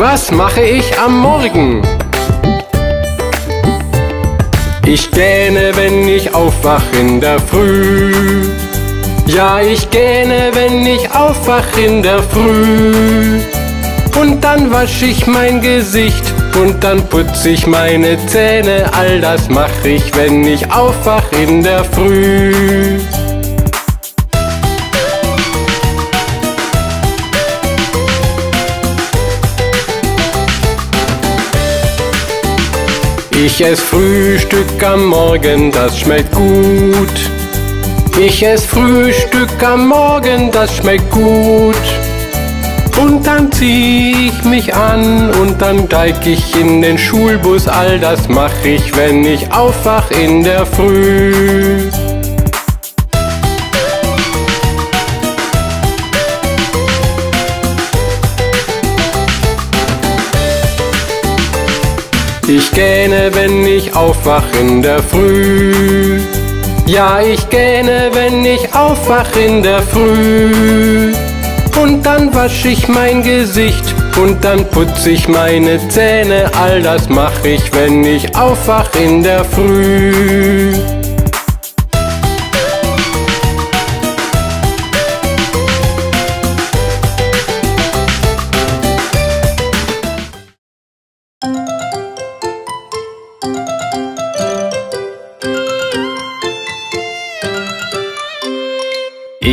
Was mache ich am Morgen? Ich gähne, wenn ich aufwach in der Früh. Ja, ich gähne, wenn ich aufwach in der Früh. Und dann wasch ich mein Gesicht und dann putz ich meine Zähne. All das mach ich, wenn ich aufwach in der Früh. Ich ess Frühstück am Morgen, das schmeckt gut. Ich ess Frühstück am Morgen, das schmeckt gut. Und dann zieh ich mich an und dann steig ich in den Schulbus. All das mach ich, wenn ich aufwach in der Früh. Ich gähne, wenn ich aufwach in der Früh. Ja, ich gähne, wenn ich aufwach in der Früh. Und dann wasch ich mein Gesicht und dann putz ich meine Zähne. All das mach ich, wenn ich aufwach in der Früh.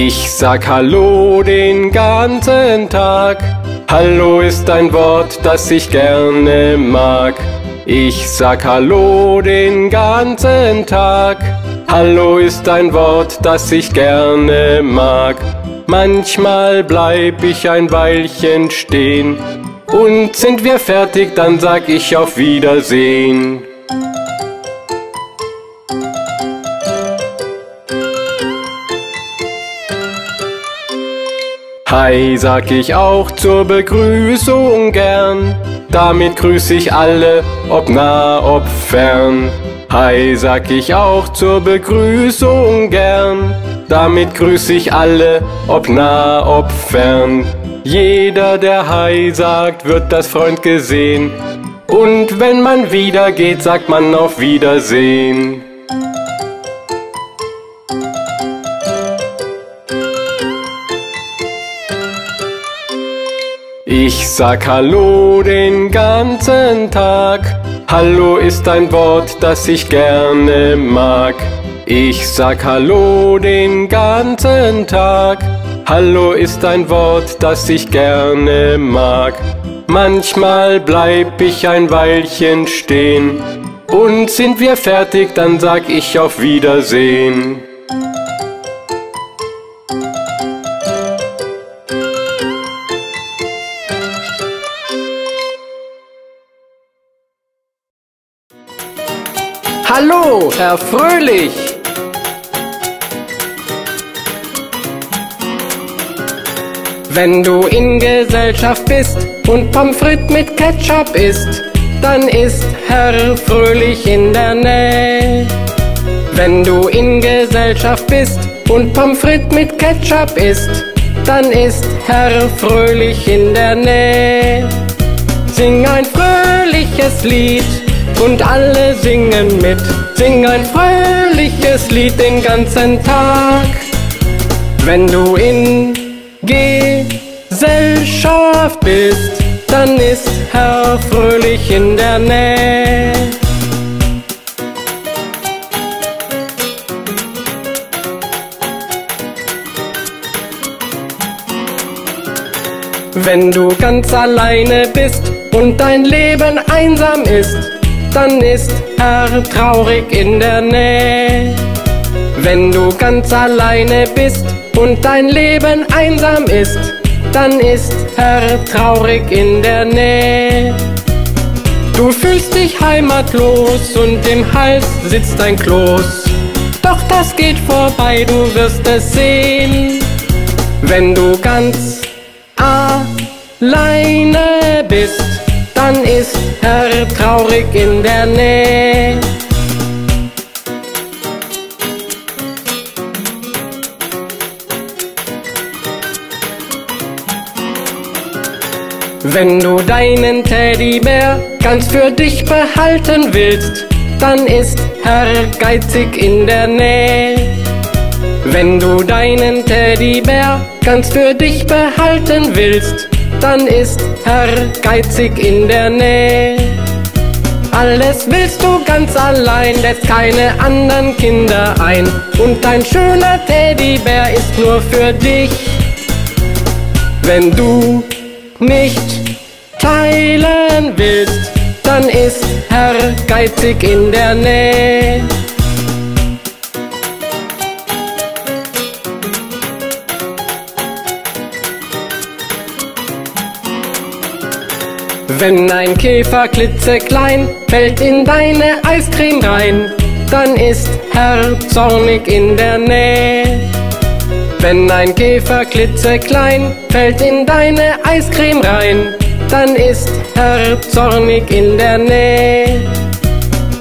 Ich sag Hallo den ganzen Tag. Hallo ist ein Wort, das ich gerne mag. Ich sag Hallo den ganzen Tag. Hallo ist ein Wort, das ich gerne mag. Manchmal bleib ich ein Weilchen stehen. Und sind wir fertig, dann sag ich auf Wiedersehen. Hi sag ich auch zur Begrüßung gern, damit grüß ich alle, ob nah, ob fern. Hi sag ich auch zur Begrüßung gern, damit grüß ich alle, ob nah, ob fern. Jeder, der Hi sagt, wird als Freund gesehen. Und wenn man wieder geht, sagt man auf Wiedersehen. Ich sag Hallo den ganzen Tag. Hallo ist ein Wort, das ich gerne mag. Ich sag Hallo den ganzen Tag. Hallo ist ein Wort, das ich gerne mag. Manchmal bleib ich ein Weilchen stehen. Und sind wir fertig, dann sag ich auf Wiedersehen. Hallo, Herr Fröhlich! Wenn du in Gesellschaft bist und Pommes frites mit Ketchup isst, dann ist Herr Fröhlich in der Nähe. Wenn du in Gesellschaft bist und Pommes frites mit Ketchup isst, dann ist Herr Fröhlich in der Nähe. Sing ein fröhliches Lied und alle singen mit. Sing ein fröhliches Lied den ganzen Tag. Wenn du in Gesellschaft bist, dann ist Herr Fröhlich in der Nähe. Wenn du ganz alleine bist und dein Leben einsam ist, dann ist Herr traurig in der Nähe. Wenn du ganz alleine bist und dein Leben einsam ist, dann ist Herr traurig in der Nähe. Du fühlst dich heimatlos und im Hals sitzt ein Kloß. Doch das geht vorbei, du wirst es sehen. Wenn du ganz alleine bist, dann ist Herr traurig in der Nähe. Wenn du deinen Teddybär ganz für dich behalten willst, dann ist Ehrgeizig in der Nähe. Wenn du deinen Teddybär ganz für dich behalten willst, dann ist Ehrgeizig in der Nähe. Alles willst du ganz allein, lässt keine anderen Kinder ein. Und dein schöner Teddybär ist nur für dich. Wenn du nicht teilen willst, dann ist Ehrgeizig in der Nähe. Wenn ein Käfer klitzeklein fällt in deine Eiscreme rein, dann ist Ehrgeizig in der Nähe. Wenn ein Käfer klitzeklein fällt in deine Eiscreme rein, dann ist Ehrgeizig in der Nähe.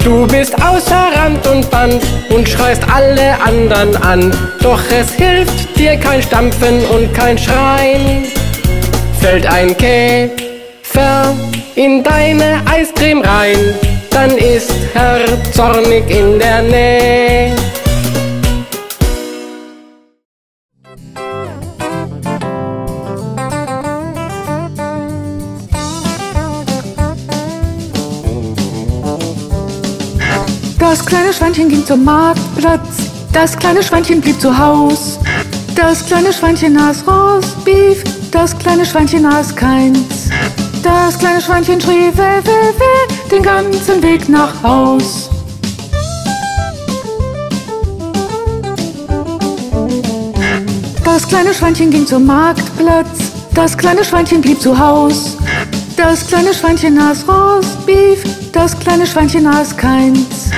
Du bist außer Rand und Band und schreist alle anderen an, doch es hilft dir kein Stampfen und kein Schreien. Fällt ein Käfer in deine Eiscreme rein, dann ist Ehrgeizig in der Nähe. Das kleine Schweinchen ging zum Marktplatz, das kleine Schweinchen blieb zu Haus. Das kleine Schweinchen aß Roastbeef, das kleine Schweinchen aß keins. Das kleine Schweinchen schrie weh, weh, weh, den ganzen Weg nach Haus. Das kleine Schweinchen ging zum Marktplatz, das kleine Schweinchen blieb zu Haus. Das kleine Schweinchen aß Roastbeef, das kleine Schweinchen aß keins.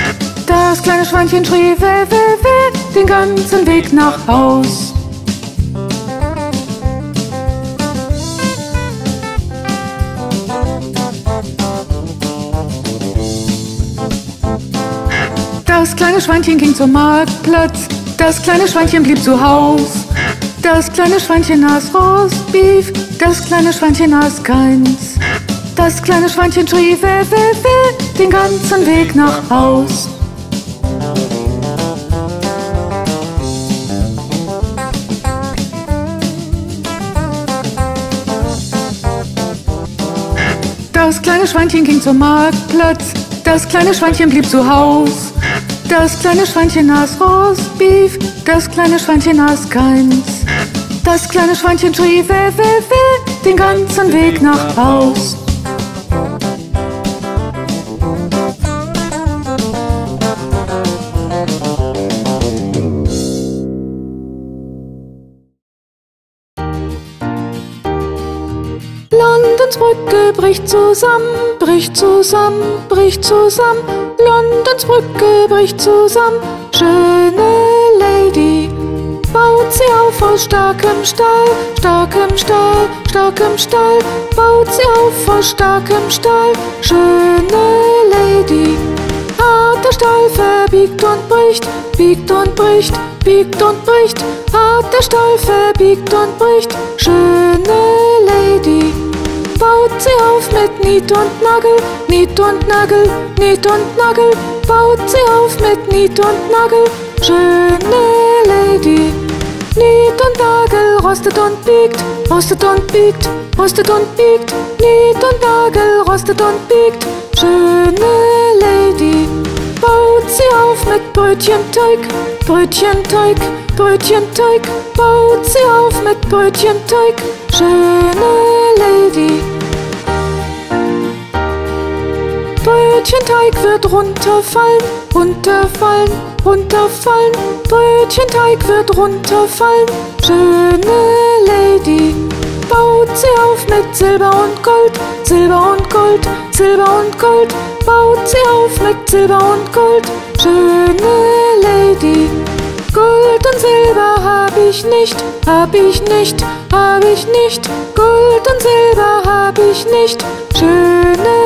Das kleine Schweinchen schrie weh, weh, weh, den ganzen Weg nach Haus. Das kleine Schweinchen ging zum Marktplatz, das kleine Schweinchen blieb zu Haus. Das kleine Schweinchen aß Roastbeef, das kleine Schweinchen aß keins. Das kleine Schweinchen schrie weh, weh, weh, den ganzen Weg nach Haus. Das kleine Schweinchen ging zum Marktplatz, das kleine Schweinchen blieb zu Haus. Das kleine Schweinchen aß Roastbeef, das kleine Schweinchen aß keins. Das kleine Schweinchen schrie weh, weh, weh, den ganzen Weg nach Haus. Brücke bricht zusammen, bricht zusammen, bricht zusammen. Londons Brücke bricht zusammen. Schöne Lady baut sie aus starkem Stahl, starkem Stahl, starkem Stahl. Baut sie aus starkem Stahl. Schöne Lady, harter Stahl verbiegt und bricht, biegt und bricht, biegt und bricht. Harter Stahl verbiegt und bricht. Schöne Lady baut sie auf mit Niet und Nagel, Niet und Nagel, Niet und Nagel. Baut sie auf mit Niet und Nagel, schöne Lady. Niet und Nagel rostet und biegt, rostet und biegt, rostet und biegt. Niet und Nagel rostet und biegt, schöne Lady. Baut sie auf mit Brötchenteig, Brötchenteig, Brötchenteig. Baut sie auf mit Brötchenteig, schöne Lady. Brötchenteig wird runterfallen, runterfallen, runterfallen. Brötchenteig wird runterfallen, schöne Lady. Baut sie auf mit Silber und Gold, Silber und Gold, Silber und Gold. Baut sie auf mit Silber und Gold, schöne Lady. Gold und Silber hab ich nicht, hab ich nicht, hab ich nicht. Gold und Silber hab ich nicht, schöne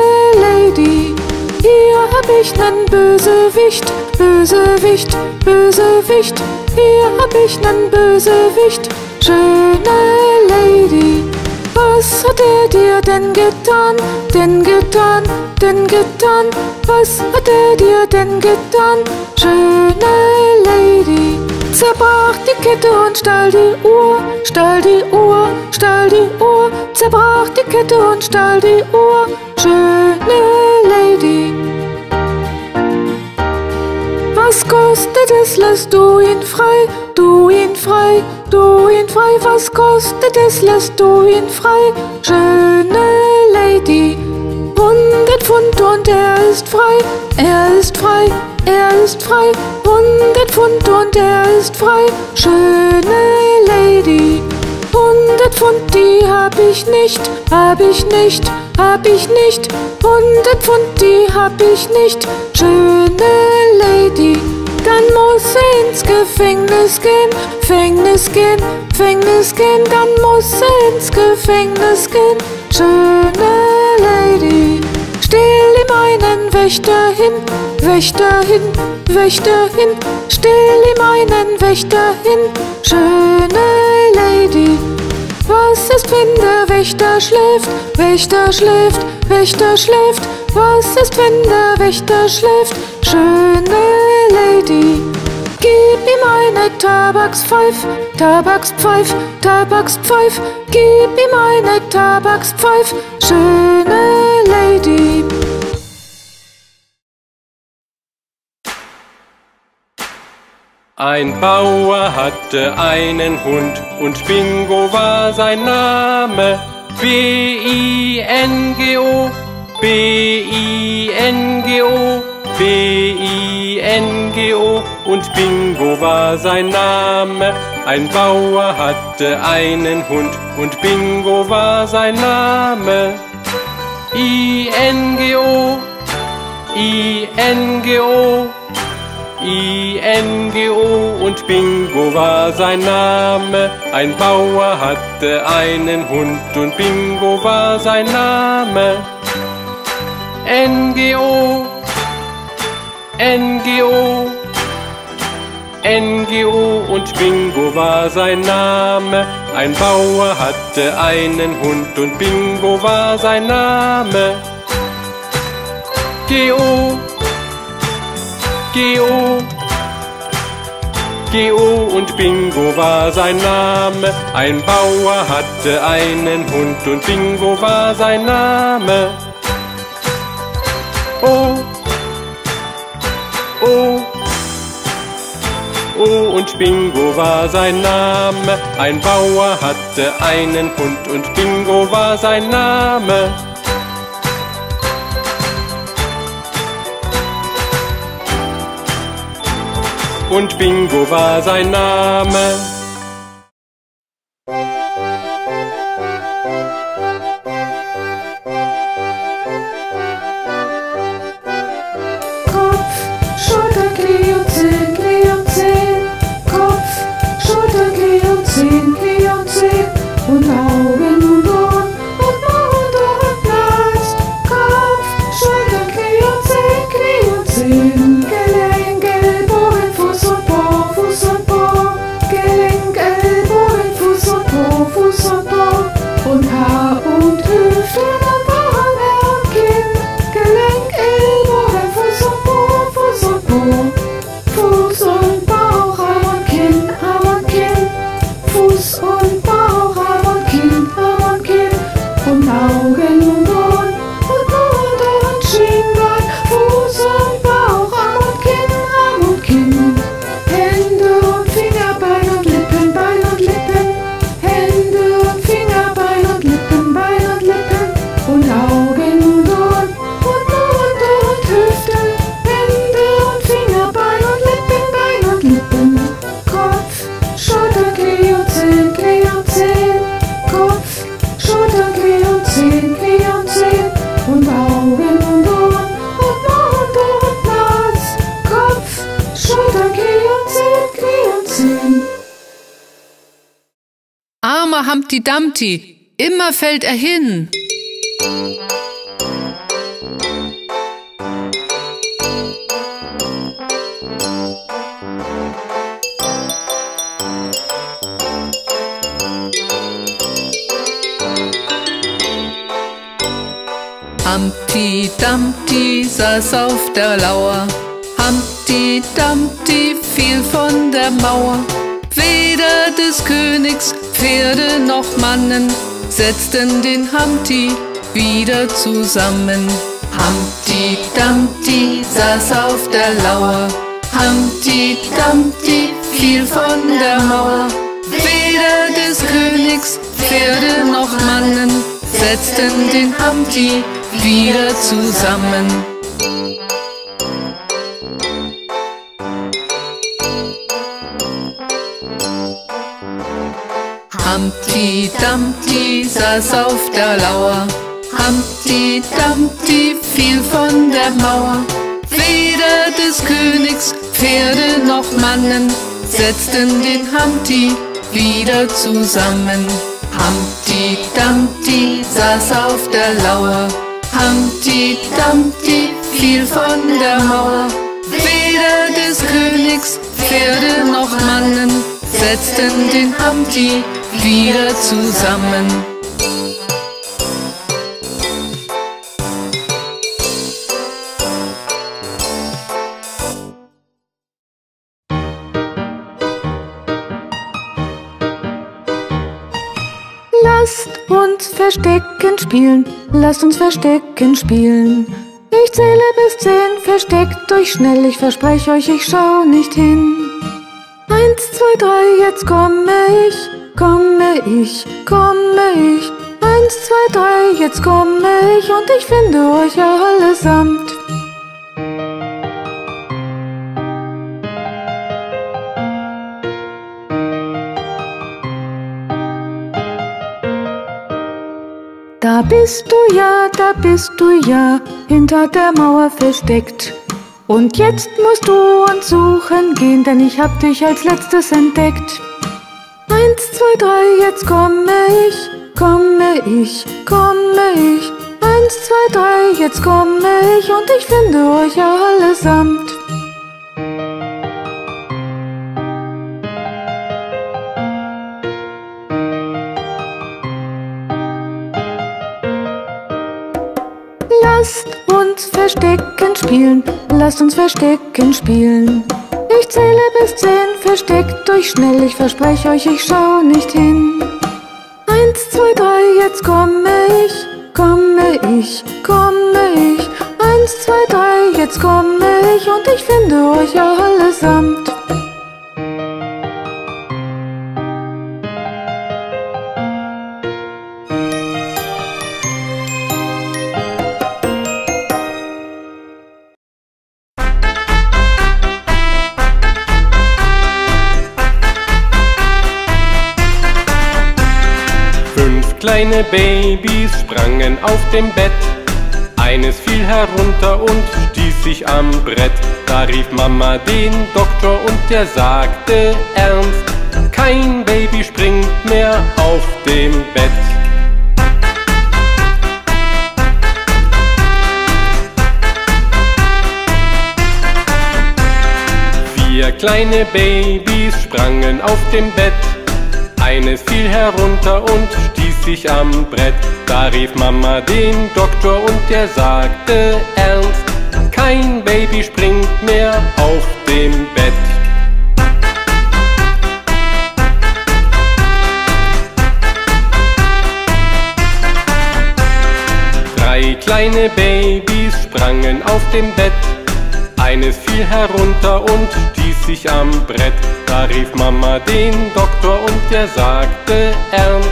Lady. Hier hab ich nen Bösewicht, Bösewicht, Bösewicht. Hier hab ich nen Bösewicht, schöne Lady. Was Was hat er dir denn getan, denn getan, denn getan? Was hat er dir denn getan, schöne Lady? Zerbrach die Kette und stahl die Uhr, stahl die Uhr, stahl die Uhr. Zerbrach die Kette und stahl die Uhr, schöne Lady. Was kostet es, lass du ihn frei, du ihn frei, du ihn frei. Was kostet es, lass du ihn frei, schöne Lady. 100 Pfund und er ist frei, er ist frei, er ist frei. 100 Pfund und er ist frei, schöne Lady. 100 Pfund, die hab ich nicht, hab ich nicht, hab ich nicht. 100 Pfund, die hab ich nicht, schöne Lady. Dann muss er ins Gefängnis gehen, Gefängnis gehen, Gefängnis gehen. Dann muss er ins Gefängnis gehen, schöne Lady. Stell ihm einen Wächter hin, Wächter hin, Wächter hin. Stell ihm einen Wächter hin, schöne Lady. Was ist, wenn der Wächter schläft, Wächter schläft, Wächter schläft? Was ist, wenn der Wächter schläft, schöne Lady? Gib ihm eine Tabakspfeif, Tabakspfeif, Tabakspfeif. Gib ihm eine Tabakspfeif, schöne Lady. Ein Bauer hatte einen Hund und Bingo war sein Name. B-I-N-G-O, B-I-N-G-O, B-I-N-G-O. Und Bingo war sein Name. Ein Bauer hatte einen Hund und Bingo war sein Name. I-N-G-O, I-N-G-O, I-N-G-O. Und Bingo war sein Name. Ein Bauer hatte einen Hund und Bingo war sein Name. N-G-O, N-G-O, N-G-O. Und Bingo war sein Name. Ein Bauer hatte einen Hund und Bingo war sein Name. G-O, G-O, G-O. Und Bingo war sein Name. Ein Bauer hatte einen Hund und Bingo war sein Name. O, O, O. Und Bingo war sein Name. Ein Bauer hatte einen Hund und Bingo war sein Name. Und Bingo war sein Name. Humpty Dumpty, immer fällt er hin. Humpty Dumpty saß auf der Lauer, Humpty Dumpty fiel von der Mauer. Weder des Königs Pferde noch Mannen setzten den Humpty wieder zusammen. Humpty Dumpty saß auf der Lauer, Humpty Dumpty fiel von der Mauer. Weder des Königs Pferde noch Mannen setzten den Humpty wieder zusammen. Humpty Dumpty saß auf der Lauer, Humpty Dumpty fiel von der Mauer. Weder des Königs Pferde noch Mannen setzten den Humpty wieder zusammen. Humpty Dumpty saß auf der Lauer, Humpty Dumpty fiel von der Mauer. Weder des Königs Pferde noch Mannen setzten den Humpty wieder zusammen. Lasst uns Verstecken spielen, lasst uns Verstecken spielen. Ich zähle bis 10, versteckt euch schnell, ich verspreche euch, ich schau nicht hin. 1, 2, 3, jetzt komme ich, komme ich, komme ich. 1, 2, 3, jetzt komme ich und ich finde euch allesamt. Da bist du ja, hinter der Mauer versteckt. Und jetzt musst du uns suchen gehen, denn ich hab dich als letztes entdeckt. 1, 2, 3, jetzt komme ich, komme ich, komme ich. 1, 2, 3, jetzt komme ich und ich finde euch allesamt. Lasst uns Verstecken spielen, lasst uns Verstecken spielen. Ich zähle bis 10, versteckt euch schnell, ich verspreche euch, ich schau nicht hin. 1, 2, 3, jetzt komme ich, komme ich, komme ich. 1, 2, 3, jetzt komme ich und ich finde euch allesamt. Kleine Babys sprangen auf dem Bett. Eines fiel herunter und stieß sich am Brett. Da rief Mama den Doktor und der sagte ernst: Kein Baby springt mehr auf dem Bett. Vier kleine Babys sprangen auf dem Bett. Eines fiel herunter und stieß sich am Brett. Da rief Mama den Doktor und der sagte ernst: Kein Baby springt mehr auf dem Bett. Drei kleine Babys sprangen auf dem Bett. Eines fiel herunter und stieß sich am Brett. Da rief Mama den Doktor und der sagte ernst: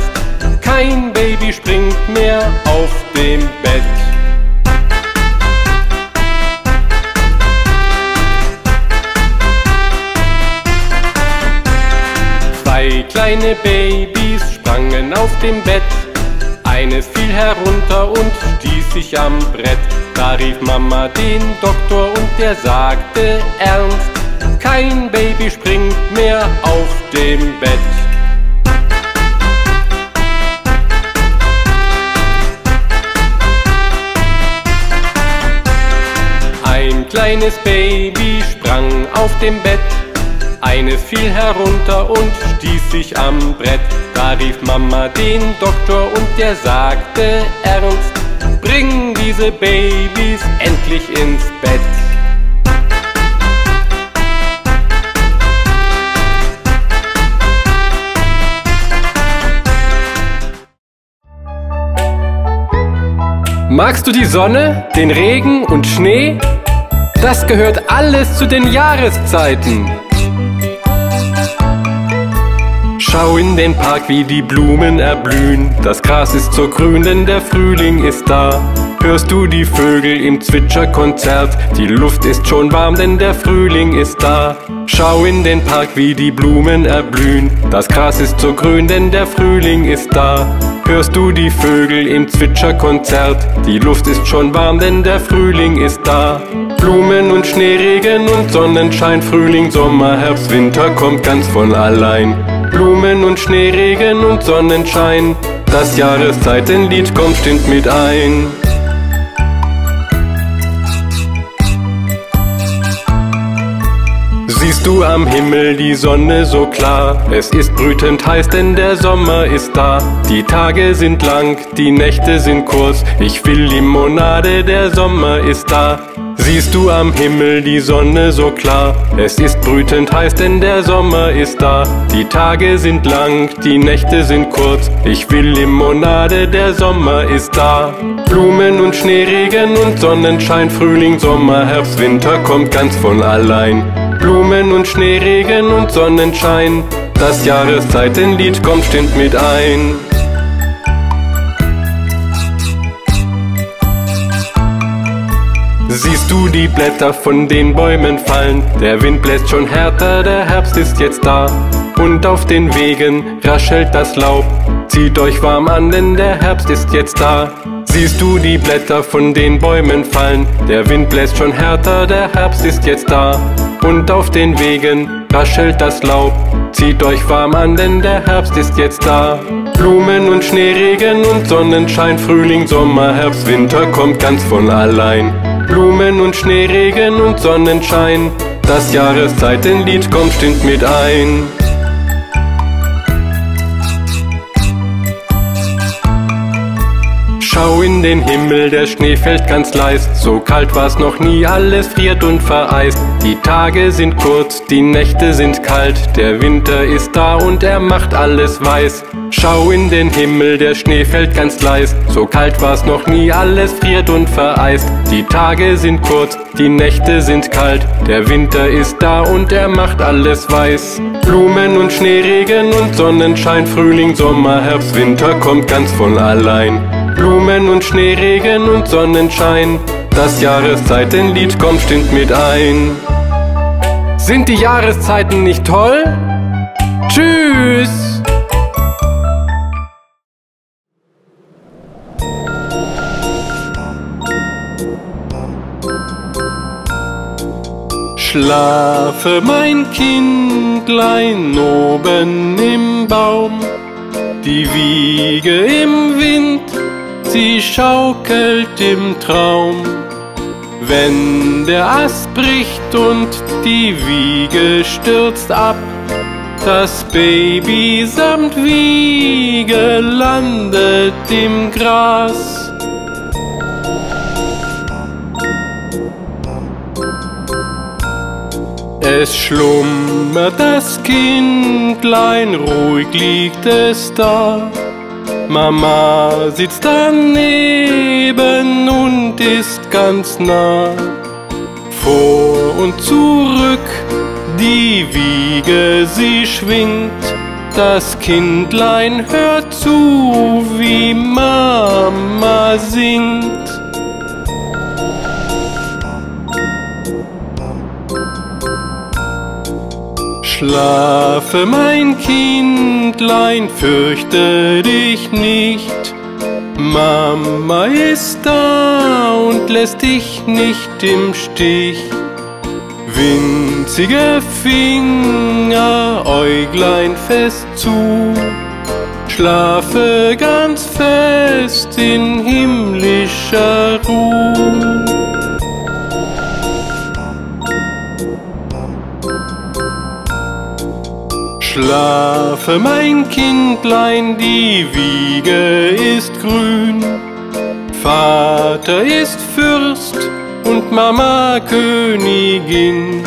Kein Baby springt mehr auf dem Bett. Zwei kleine Babys sprangen auf dem Bett. Eines fiel herunter und stieß sich am Brett. Da rief Mama den Doktor und der sagte ernst: Kein Baby springt mehr auf dem Bett. Ein kleines Baby sprang auf dem Bett. Eines fiel herunter und stieß sich am Brett. Da rief Mama den Doktor und der sagte ernst: Bring diese Babys endlich ins Bett. Magst du die Sonne, den Regen und Schnee? Das gehört alles zu den Jahreszeiten. Schau in den Park, wie die Blumen erblühen. Das Gras ist so grün, denn der Frühling ist da. Hörst du die Vögel im Zwitscherkonzert? Die Luft ist schon warm, denn der Frühling ist da. Schau in den Park, wie die Blumen erblühen. Das Gras ist so grün, denn der Frühling ist da. Hörst du die Vögel im Zwitscherkonzert? Die Luft ist schon warm, denn der Frühling ist da. Blumen und Schneeregen und Sonnenschein, Frühling, Sommer, Herbst, Winter kommt ganz von allein. Blumen und Schneeregen und Sonnenschein, das Jahreszeitenlied kommt stünd mit ein. Siehst du am Himmel die Sonne so klar? Es ist brütend heiß, denn der Sommer ist da. Die Tage sind lang, die Nächte sind kurz. Ich will Limonade, der Sommer ist da. Siehst du am Himmel die Sonne so klar? Es ist brütend heiß, denn der Sommer ist da. Die Tage sind lang, die Nächte sind kurz. Ich will Limonade, der Sommer ist da. Blumen und Schneeregen und Sonnenschein, Frühling, Sommer, Herbst, Winter kommt ganz von allein. Blumen und Schneeregen und Sonnenschein, das Jahreszeitenlied kommt stünd mit ein. Siehst du die Blätter von den Bäumen fallen? Der Wind bläst schon härter, der Herbst ist jetzt da. Und auf den Wegen raschelt das Laub. Zieht euch warm an, denn der Herbst ist jetzt da. Siehst du die Blätter von den Bäumen fallen? Der Wind bläst schon härter, der Herbst ist jetzt da. Und auf den Wegen raschelt das Laub. Zieht euch warm an, denn der Herbst ist jetzt da. Blumen und Schneeregen und Sonnenschein, Frühling, Sommer, Herbst, Winter kommt ganz von allein. Blumen und Schneeregen und Sonnenschein, das Jahreszeitenlied kommt stünd mit ein. Schau in den Himmel, der Schnee fällt ganz leist. So kalt war's noch nie, alles friert und vereist. Die Tage sind kurz, die Nächte sind kalt. Der Winter ist da und er macht alles weiß. Schau in den Himmel, der Schnee fällt ganz leist. So kalt war's noch nie, alles friert und vereist. Die Tage sind kurz, die Nächte sind kalt. Der Winter ist da und er macht alles weiß. Blumen und Schneeregen und Sonnenschein, Frühling, Sommer, Herbst, Winter kommt ganz von allein. Blumen und Schneeregen und Sonnenschein, das Jahreszeitenlied kommt stünd mit ein. Sind die Jahreszeiten nicht toll? Tschüss! Schlafe, mein Kindlein, oben im Baum, die Wiege im Wind, sie schaukelt im Traum. Wenn der Ast bricht und die Wiege stürzt ab, das Baby samt Wiege landet im Gras. Es schlummert das Kindlein, ruhig liegt es da. Mama sitzt daneben und ist ganz nah. Vor und zurück die Wiege, sie schwingt. Das Kindlein hört zu, wie Mama singt. Schlafe, mein Kindlein, fürchte dich nicht. Mama ist da und lässt dich nicht im Stich. Winzige Finger, Äuglein fest zu. Schlafe ganz fest in himmlischer Ruhe. Schlafe, mein Kindlein, die Wiege ist grün. Fahr Vater ist Fürst und Mama Königin.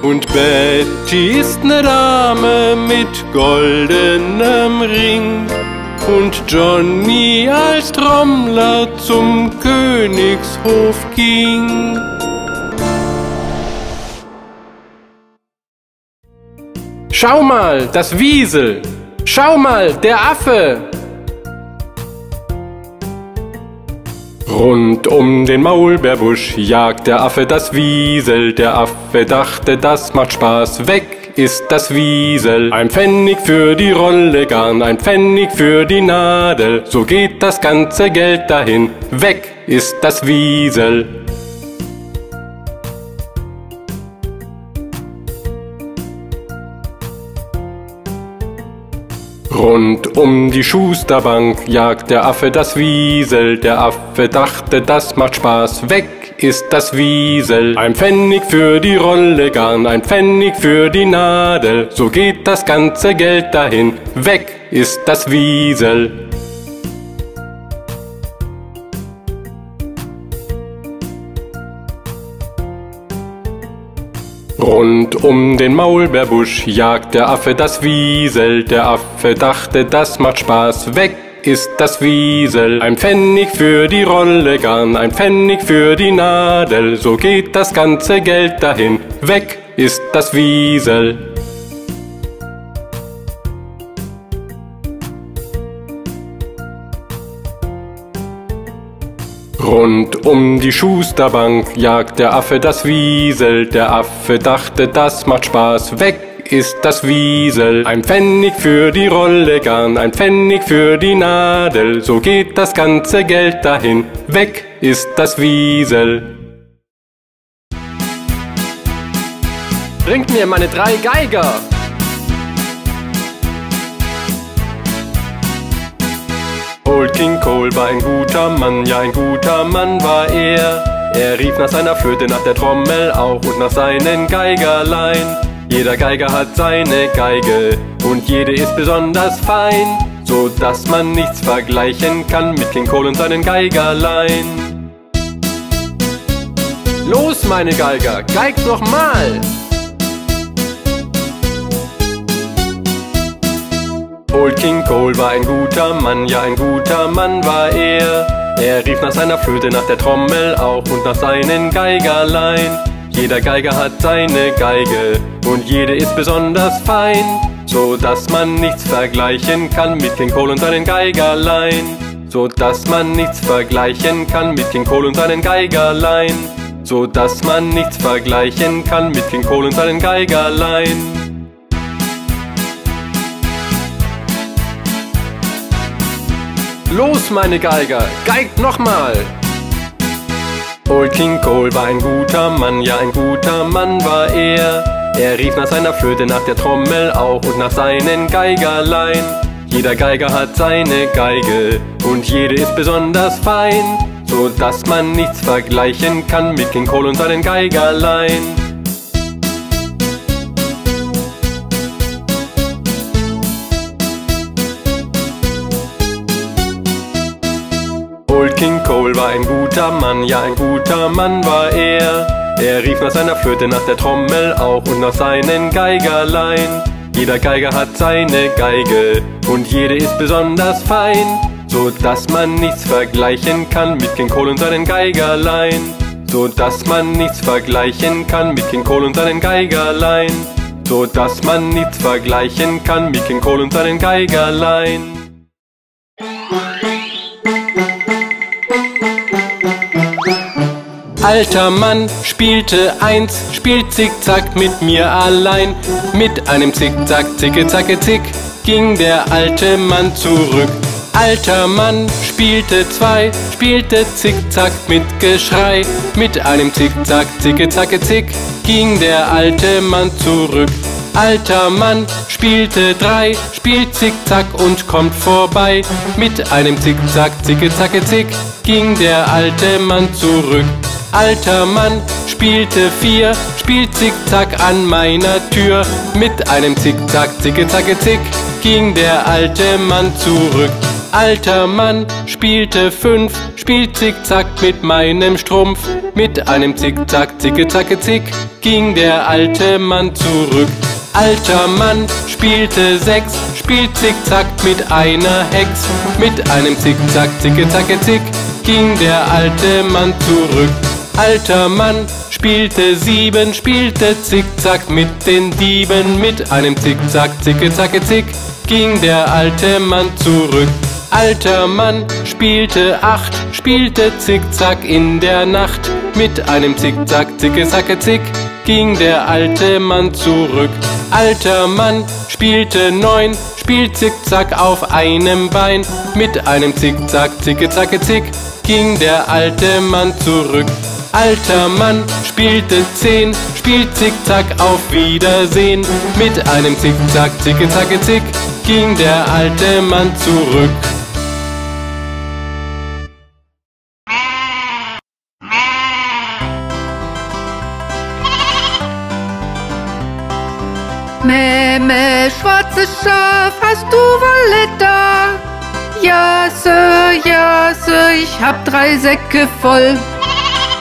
Und Betty ist ne Dame mit goldenem Ring. Und Johnny als Trommler zum Königshof ging. Schau mal, das Wiesel! Schau mal, der Affe! Rund um den Maulbeerbusch jagt der Affe das Wiesel. Der Affe dachte, das macht Spaß, weg ist das Wiesel. Ein Pfennig für die Rolle Garn, ein Pfennig für die Nadel. So geht das ganze Geld dahin, weg ist das Wiesel. Rund um die Schusterbank jagt der Affe das Wiesel. Der Affe dachte, das macht Spaß, weg ist das Wiesel. Ein Pfennig für die Rolle Garn, ein Pfennig für die Nadel. So geht das ganze Geld dahin, weg ist das Wiesel. Rund um den Maulbeerbusch jagt der Affe das Wiesel. Der Affe dachte, das macht Spaß, weg ist das Wiesel. Ein Pfennig für die Rolle Garn, ein Pfennig für die Nadel. So geht das ganze Geld dahin, weg ist das Wiesel. Rund um die Schusterbank jagt der Affe das Wiesel. Der Affe dachte, das macht Spaß, weg ist das Wiesel. Ein Pfennig für die Rolle Garn, ein Pfennig für die Nadel. So geht das ganze Geld dahin, weg ist das Wiesel. Bringt mir meine 3 Geiger! Old King Cole war ein guter Mann, ja ein guter Mann war er. Er rief nach seiner Flöte, nach der Trommel auch und nach seinen Geigerlein. Jeder Geiger hat seine Geige und jede ist besonders fein, so dass man nichts vergleichen kann mit King Cole und seinen Geigerlein. Los meine Geiger, geigt noch mal! Old King Cole war ein guter Mann, ja ein guter Mann war er. Er rief nach seiner Flöte, nach der Trommel auch und nach seinen Geigerlein. Jeder Geiger hat seine Geige und jede ist besonders fein, so dass man nichts vergleichen kann mit King Cole und seinen Geigerlein. So dass man nichts vergleichen kann mit King Cole und seinen Geigerlein. So dass man nichts vergleichen kann mit King Cole und seinen Geigerlein. Los, meine Geiger, geigt nochmal! Old King Cole war ein guter Mann, ja ein guter Mann war er. Er rief nach seiner Flöte, nach der Trommel auch und nach seinen Geigerlein. Jeder Geiger hat seine Geige und jede ist besonders fein, so dass man nichts vergleichen kann mit King Cole und seinen Geigerlein. King Cole war ein guter Mann, ja ein guter Mann war er. Er rief nach seiner Flöte, nach der Trommel auch und nach seinen Geigerlein. Jeder Geiger hat seine Geige und jede ist besonders fein, so dass man nichts vergleichen kann mit King Cole und seinen Geigerlein. So dass man nichts vergleichen kann mit King Cole und seinen Geigerlein. So dass man nichts vergleichen kann mit King Cole und seinen Geigerlein. Alter Mann spielte 1, spielt Zickzack mit mir allein. Mit einem Zickzack, zicke, zacke, zick, ging der alte Mann zurück. Alter Mann spielte 2, spielte Zickzack mit Geschrei. Mit einem Zickzack, zicke, zacke, zick, ging der alte Mann zurück. Alter Mann spielte 3, spielt Zickzack und kommt vorbei. Mit einem Zickzack, zicke, zacke, zick, ging der alte Mann zurück. Alter Mann spielte 4, spielt Zickzack an meiner Tür. Mit einem Zickzack, zicke, zacke, zick, ging der alte Mann zurück. alter Mann spielte 5, spielt Zickzack mit meinem Strumpf. Mit einem Zickzack, Zicke-Zacke, Zick, ging der alte Mann zurück. Alter Mann spielte 6, spielt Zickzack mit einer Hex. Mit einem Zickzack, Zicke-Zacke, Zick, ging der alte Mann zurück. Alter Mann spielte 7, spielte Zickzack mit den Dieben. Mit einem Zickzack, Zicke-Zacke, Zick, ging der alte Mann zurück. Alter Mann spielte 8, spielte Zickzack in der Nacht. Mit einem Zickzack, Zicke-Zacke, Zick, ging der alte Mann zurück. Alter Mann spielte 9, spielt Zickzack auf einem Bein. Mit einem Zickzack, Zicke-Zacke, Zick, ging der alte Mann zurück. Alter Mann spielte 10, spielt Zickzack auf Wiedersehen. Mit einem Zickzack, Zicke-Zacke, Zick, ging der alte Mann zurück. Memme, schwarzes Schaf, hast du Wolle da? Ja, Sir, ja, Sir, ich hab 3 Säcke voll.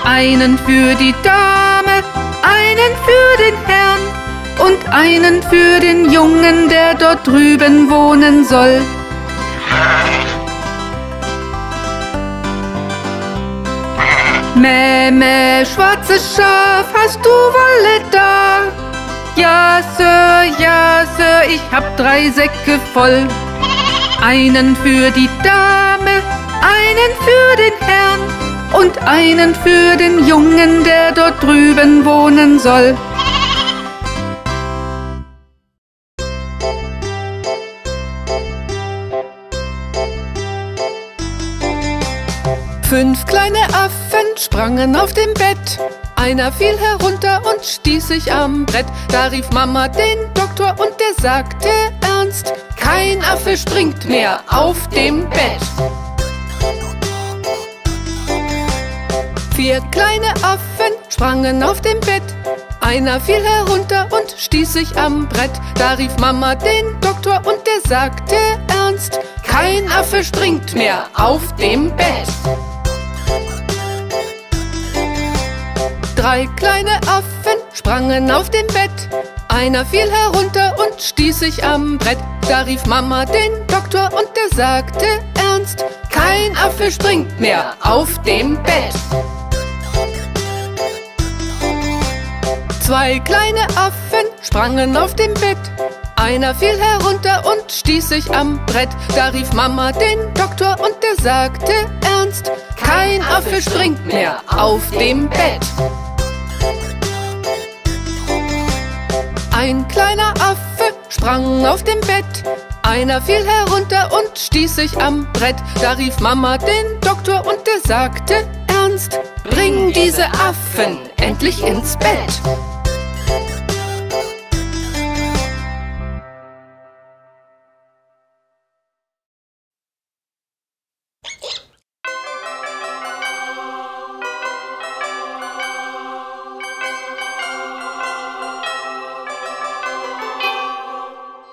Einen für die Dame, einen für den Herrn und einen für den Jungen, der dort drüben wohnen soll. Memme, schwarzes Schaf, hast du Wolle da? Ja, Sir, ich hab 3 Säcke voll. Einen für die Dame, einen für den Herrn und einen für den Jungen, der dort drüben wohnen soll. Fünf kleine Affen sprangen auf dem Bett. Einer fiel herunter und stieß sich am Brett. Da rief Mama den Doktor und der sagte ernst: Kein Affe springt mehr auf dem Bett. 4 kleine Affen sprangen auf dem Bett. Einer fiel herunter und stieß sich am Brett. Da rief Mama den Doktor und der sagte ernst: Kein Affe springt mehr auf dem Bett. 3 kleine Affen sprangen auf dem Bett. Einer fiel herunter und stieß sich am Brett. Da rief Mama den Doktor und der sagte ernst: Kein Affe springt mehr auf dem Bett. 2 kleine Affen sprangen auf dem Bett. Einer fiel herunter und stieß sich am Brett. Da rief Mama den Doktor und der sagte ernst: Kein Affe springt mehr auf dem Bett. 1 kleiner Affe sprang auf dem Bett. Einer fiel herunter und stieß sich am Brett. Da rief Mama den Doktor und der sagte ernst: Bring diese Affen endlich ins Bett.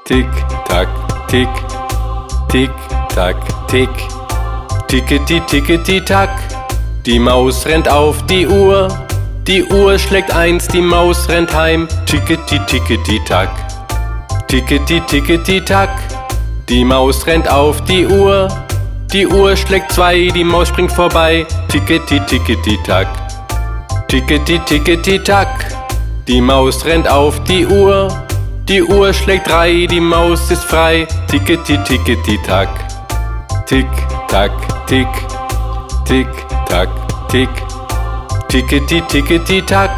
Tick, tack, tick, tick, tack, tick, tickety, tickety, tack. Die Maus rennt auf die Uhr schlägt 1, die Maus rennt heim. Tickety, tickety, tack, tickety, tickety, tack. Die Maus rennt auf die Uhr schlägt 2, die Maus springt vorbei. Tickety, tickety, tack, tickety, tickety, tack. Die Maus rennt auf die Uhr schlägt 3, die Maus ist frei. Tickety, tickety, tack. Tick, tack, tick. Tick, tack, tick. Tickety, tickety, tack.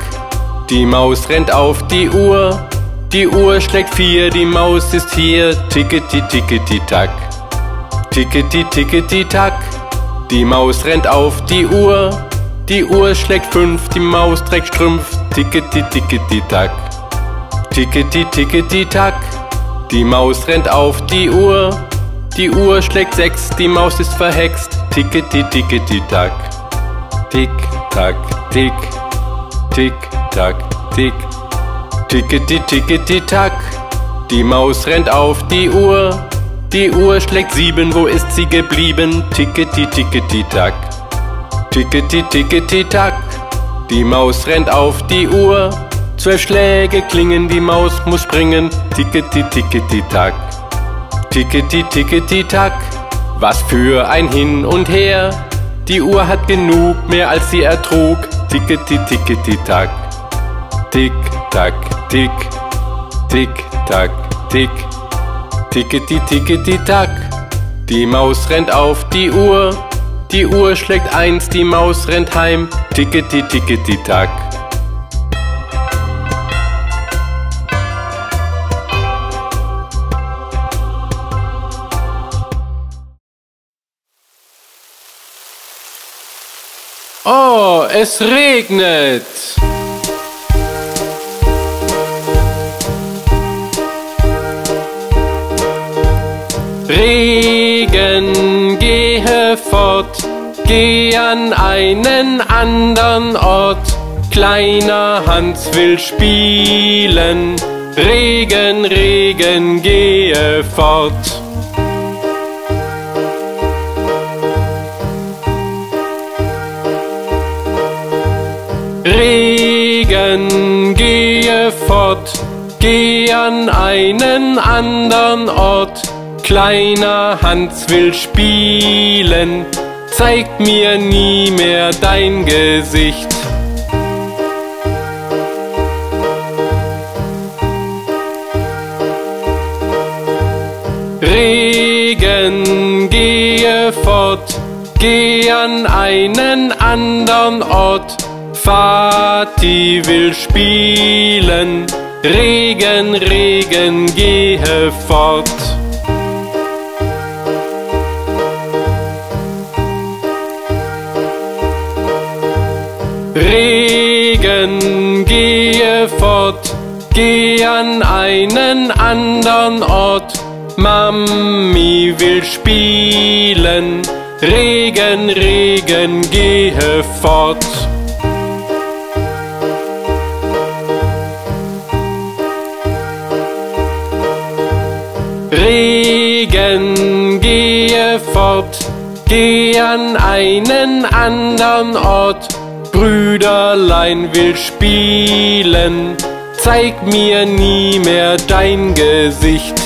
Die Maus rennt auf die Uhr schlägt 4, die Maus ist hier. Tickety, tickety, tack. Tickety, tickety, tack. Die Maus rennt auf die Uhr schlägt 5, die Maus trägt Strümpf. Tickety, tickety, tack. Tickety, tickety, tack. Die Maus rennt auf die Uhr schlägt 6, die Maus ist verhext. Tickety, tickety, tack. Tick, tack, tick. Tick, tack, tick. Tickety, tickety, tack. Die Maus rennt auf Die Uhr schlägt 7, wo ist sie geblieben? Tickety, tickety, tack. Tickety, tickety, tack. Die Maus rennt auf die Uhr. 12 Schläge klingen, die Maus muss springen. Tickety, tickety, tack. Tickety, tickety, tack. Was für ein Hin und Her. Die Uhr hat genug, mehr als sie ertrug. Tickety, tickety, tack. Tick, tack, tick. Tick, tack, tick. Tickety, tickety, tack. Die Maus rennt auf die Uhr. Die Uhr schlägt 1, die Maus rennt heim. Tickety, tickety, tack. Oh, es regnet. Regen, gehe fort, geh an einen anderen Ort. Kleiner Hans will spielen. Regen, Regen, gehe fort. Regen, gehe fort, geh an einen anderen Ort. Kleiner Hans will spielen, zeig mir nie mehr dein Gesicht. Regen, gehe fort, geh an einen anderen Ort. Vati will spielen, Regen, Regen, gehe fort. Regen, gehe fort, geh an einen anderen Ort. Mami will spielen, Regen, Regen, gehe fort. Regen, gehe fort, geh an einen anderen Ort. Brüderlein will spielen, zeig mir nie mehr dein Gesicht.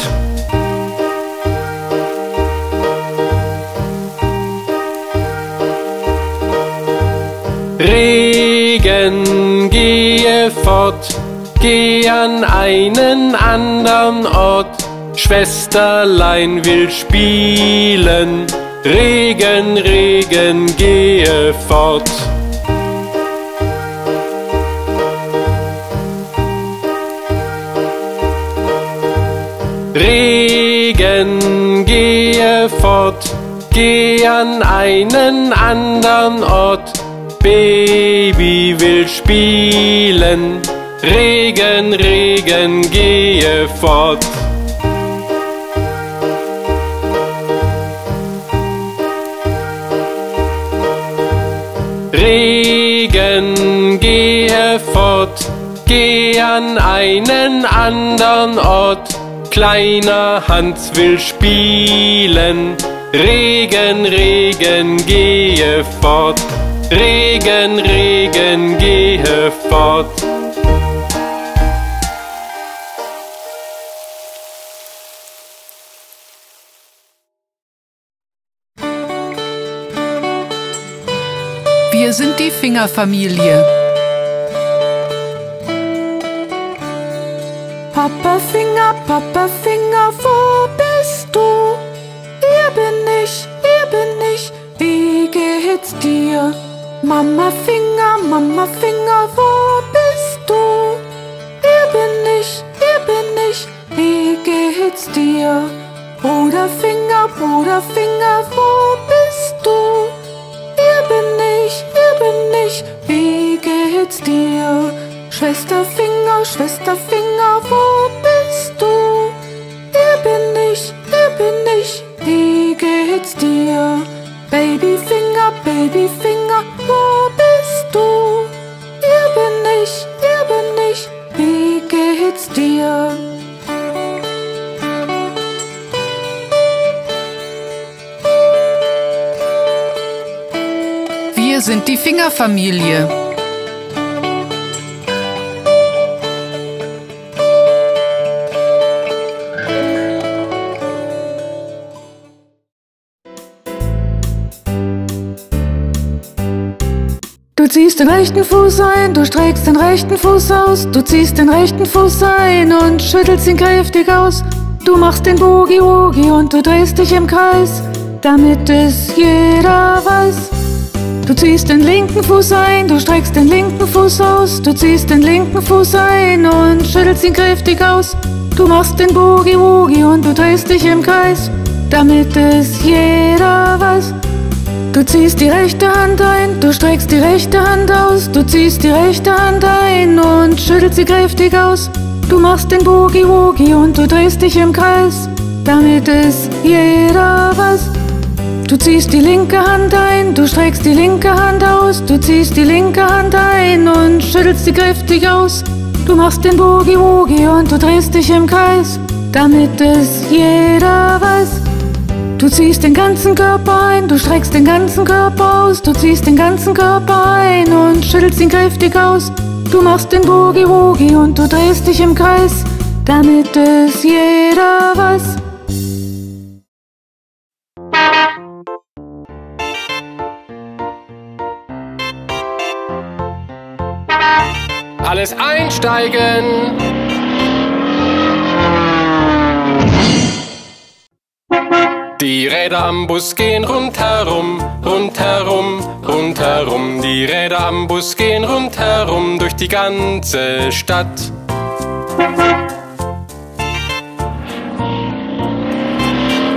Regen, gehe fort, geh an einen anderen Ort. Schwesterlein will spielen, Regen, Regen, gehe fort. Regen, gehe fort, geh an einen anderen Ort. Baby will spielen, Regen, Regen, gehe fort. Regen, gehe fort, geh an einen anderen Ort. Kleiner Hans will spielen, Regen, Regen, gehe fort. Regen, Regen, gehe fort. Wir sind die Fingerfamilie. Papa Finger, wo bist du? Hier bin ich, wie geht's dir? Mama Finger, wo bist du? Hier bin ich, wie geht's dir? Bruder Finger, wo bist du? Hier bin ich, wie geht's dir? Schwester Finger, wo bist du? Hier bin ich, wie geht's dir? Baby Finger, wo bist du? Hier bin ich, wie geht's dir? sind die Fingerfamilie. Du ziehst den rechten Fuß ein, du streckst den rechten Fuß aus, du ziehst den rechten Fuß ein und schüttelst ihn kräftig aus. Du machst den Boogie-Woogie und du drehst dich im Kreis, damit es jeder weiß. Du ziehst den linken Fuß ein, du streckst den linken Fuß aus, du ziehst den linken Fuß ein und schüttelst ihn kräftig aus. Du machst den Boogie-Woogie und du drehst dich im Kreis, damit es jeder weiß. Du ziehst die rechte Hand ein, du streckst die rechte Hand aus, du ziehst die rechte Hand ein und schüttelst sie kräftig aus. Du machst den Boogie-Woogie und du drehst dich im Kreis, damit es jeder weiß. Du ziehst die linke Hand ein, du streckst die linke Hand aus, du ziehst die linke Hand ein und schüttelst sie kräftig aus. Du machst den Boogie-Woogie und du drehst dich im Kreis, damit es jeder weiß. Du ziehst den ganzen Körper ein, du streckst den ganzen Körper aus, du ziehst den ganzen Körper ein und schüttelst ihn kräftig aus. Du machst den Boogie-Woogie und du drehst dich im Kreis, damit es jeder weiß. Alles einsteigen! Die Räder am Bus gehen rundherum, rundherum, rundherum. Die Räder am Bus gehen rundherum durch die ganze Stadt.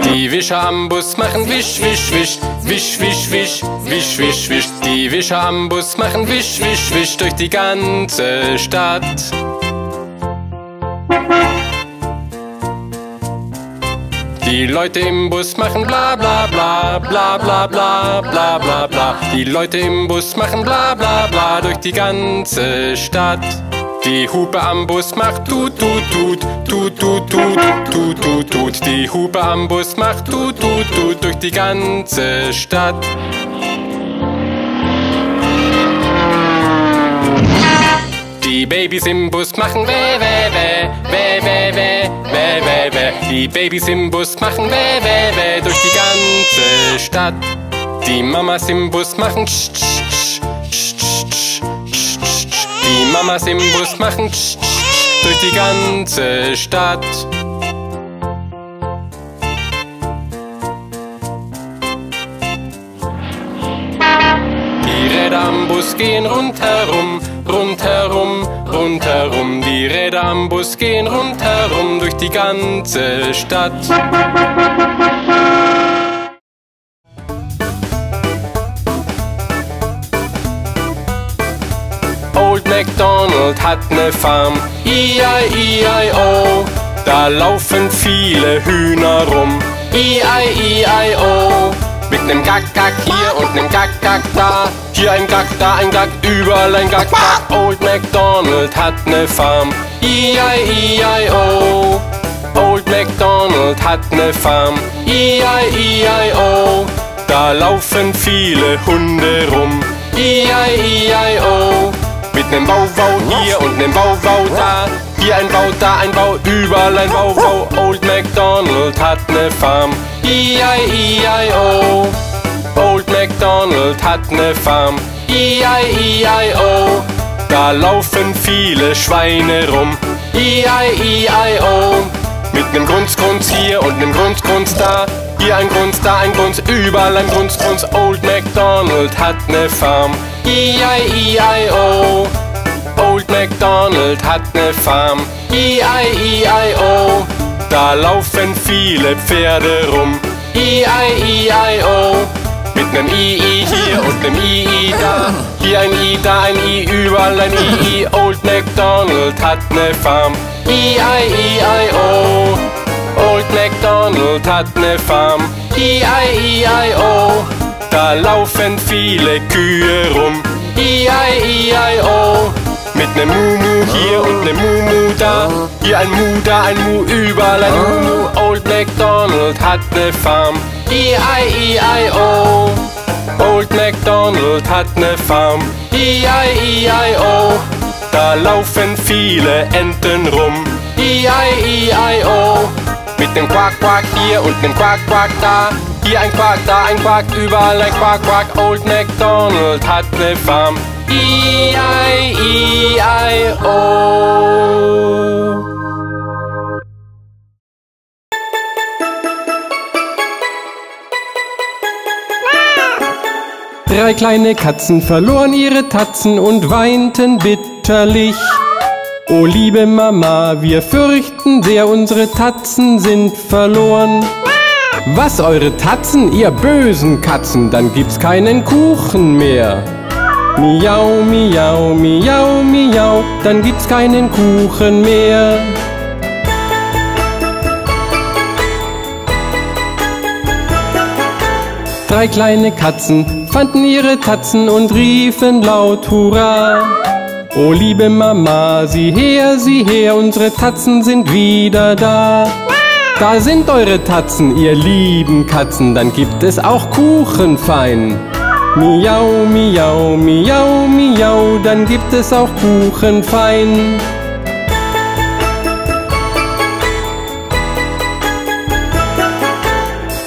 Die Wischer am Bus machen wisch, wisch, wisch, wisch, wisch, wisch, wisch, wisch, wisch. Die Wischer am Bus machen wisch, wisch, wisch durch die ganze Stadt. Die Leute im Bus machen bla bla bla bla bla bla bla bla bla. Die Leute im Bus machen bla bla bla durch die ganze Stadt. Die Hupe am Bus macht tut tut tut tut tut tut tut tut. Die Hupe am Bus macht tut tut tut durch die ganze Stadt. Die Babys im Bus machen weh weh weh weh weh weh weh weh weh. Die Babys im Bus machen weh weh weh durch die ganze Stadt. Die Mamas im Bus machen tsch tsch tsch tsch tsch tsch. Die Mamas im Bus machen tsch tsch durch die ganze Stadt. Die Räder am Bus gehen rundherum, rundherum, rundherum. Die Räder am Bus gehen rundherum durch die ganze Stadt. Old MacDonald hat ne Farm, E-I-E-I-O. Da laufen viele Hühner rum, E-I-E-I-O. Mit nem Gack-Gack hier und nem Gack-Gack da. Hier ein Gack, da ein Gack, überall ein Gack, Gack. Old MacDonald hat ne Farm, E-I-E-I-O. Old MacDonald hat ne Farm, E-I-E-I-O. Da laufen viele Hunde rum, E-I-E-I-O. Mit nem Bau-Bau hier und nem Bau-Bau da. Hier ein Bau, da ein Bau, überall ein Bau, Bau. Old MacDonald hat ne Farm, E-I-E-I-O. Old MacDonald hat ne Farm, E-I-E-I-O. Da laufen viele Schweine rum, E-I-E-I-O. Mit nem Grunz-Grunz hier und nem Grunz-Grunz da. Hier ein Grunz, da ein Grunz, überall ein Grunz-Grunz. Old MacDonald hat ne Farm, E-I-E-I-O. Old MacDonald hat ne Farm, E-I-E-I-O. Da laufen viele Pferde rum, E-I-E-I-O. Mit nem I-I hier und nem I-I da. Hier ein I, da ein I, überall ein I-I. Old MacDonald hat ne Farm, E-I-E-I-O. Old MacDonald hat ne Farm, E-I-E-I-O. Da laufen viele Kühe rum, E-I-E-I-O. Mit nem Mu-Mu hier und nem Mu-Mu da. Hier ein Mu, da ein Mu, überall ein Mu. Old MacDonald hat ne Farm, E-I-E-I-O. Old MacDonald Donald hat eine Farm, E-I-E-I-O. Da laufen viele Enten rum, E-I-E-I-O. Mit dem Quack, Quack hier und dem Quack, Quack da. Hier ein Quack, da ein Quack, überall ein Quack, Quack. Old MacDonald hat eine Farm, E-I-E-I-O. Drei kleine Katzen verloren ihre Tatzen und weinten bitterlich. Oh liebe Mama, wir fürchten sehr, unsere Tatzen sind verloren. Was, eure Tatzen, ihr bösen Katzen, dann gibt's keinen Kuchen mehr. Miau, miau, miau, miau, dann gibt's keinen Kuchen mehr. Drei kleine Katzen fanden ihre Tatzen und riefen laut Hurra. Oh liebe Mama, sieh her, unsere Tatzen sind wieder da. Da sind eure Tatzen, ihr lieben Katzen, dann gibt es auch Kuchen fein. Miau, miau, miau, miau, dann gibt es auch Kuchen fein.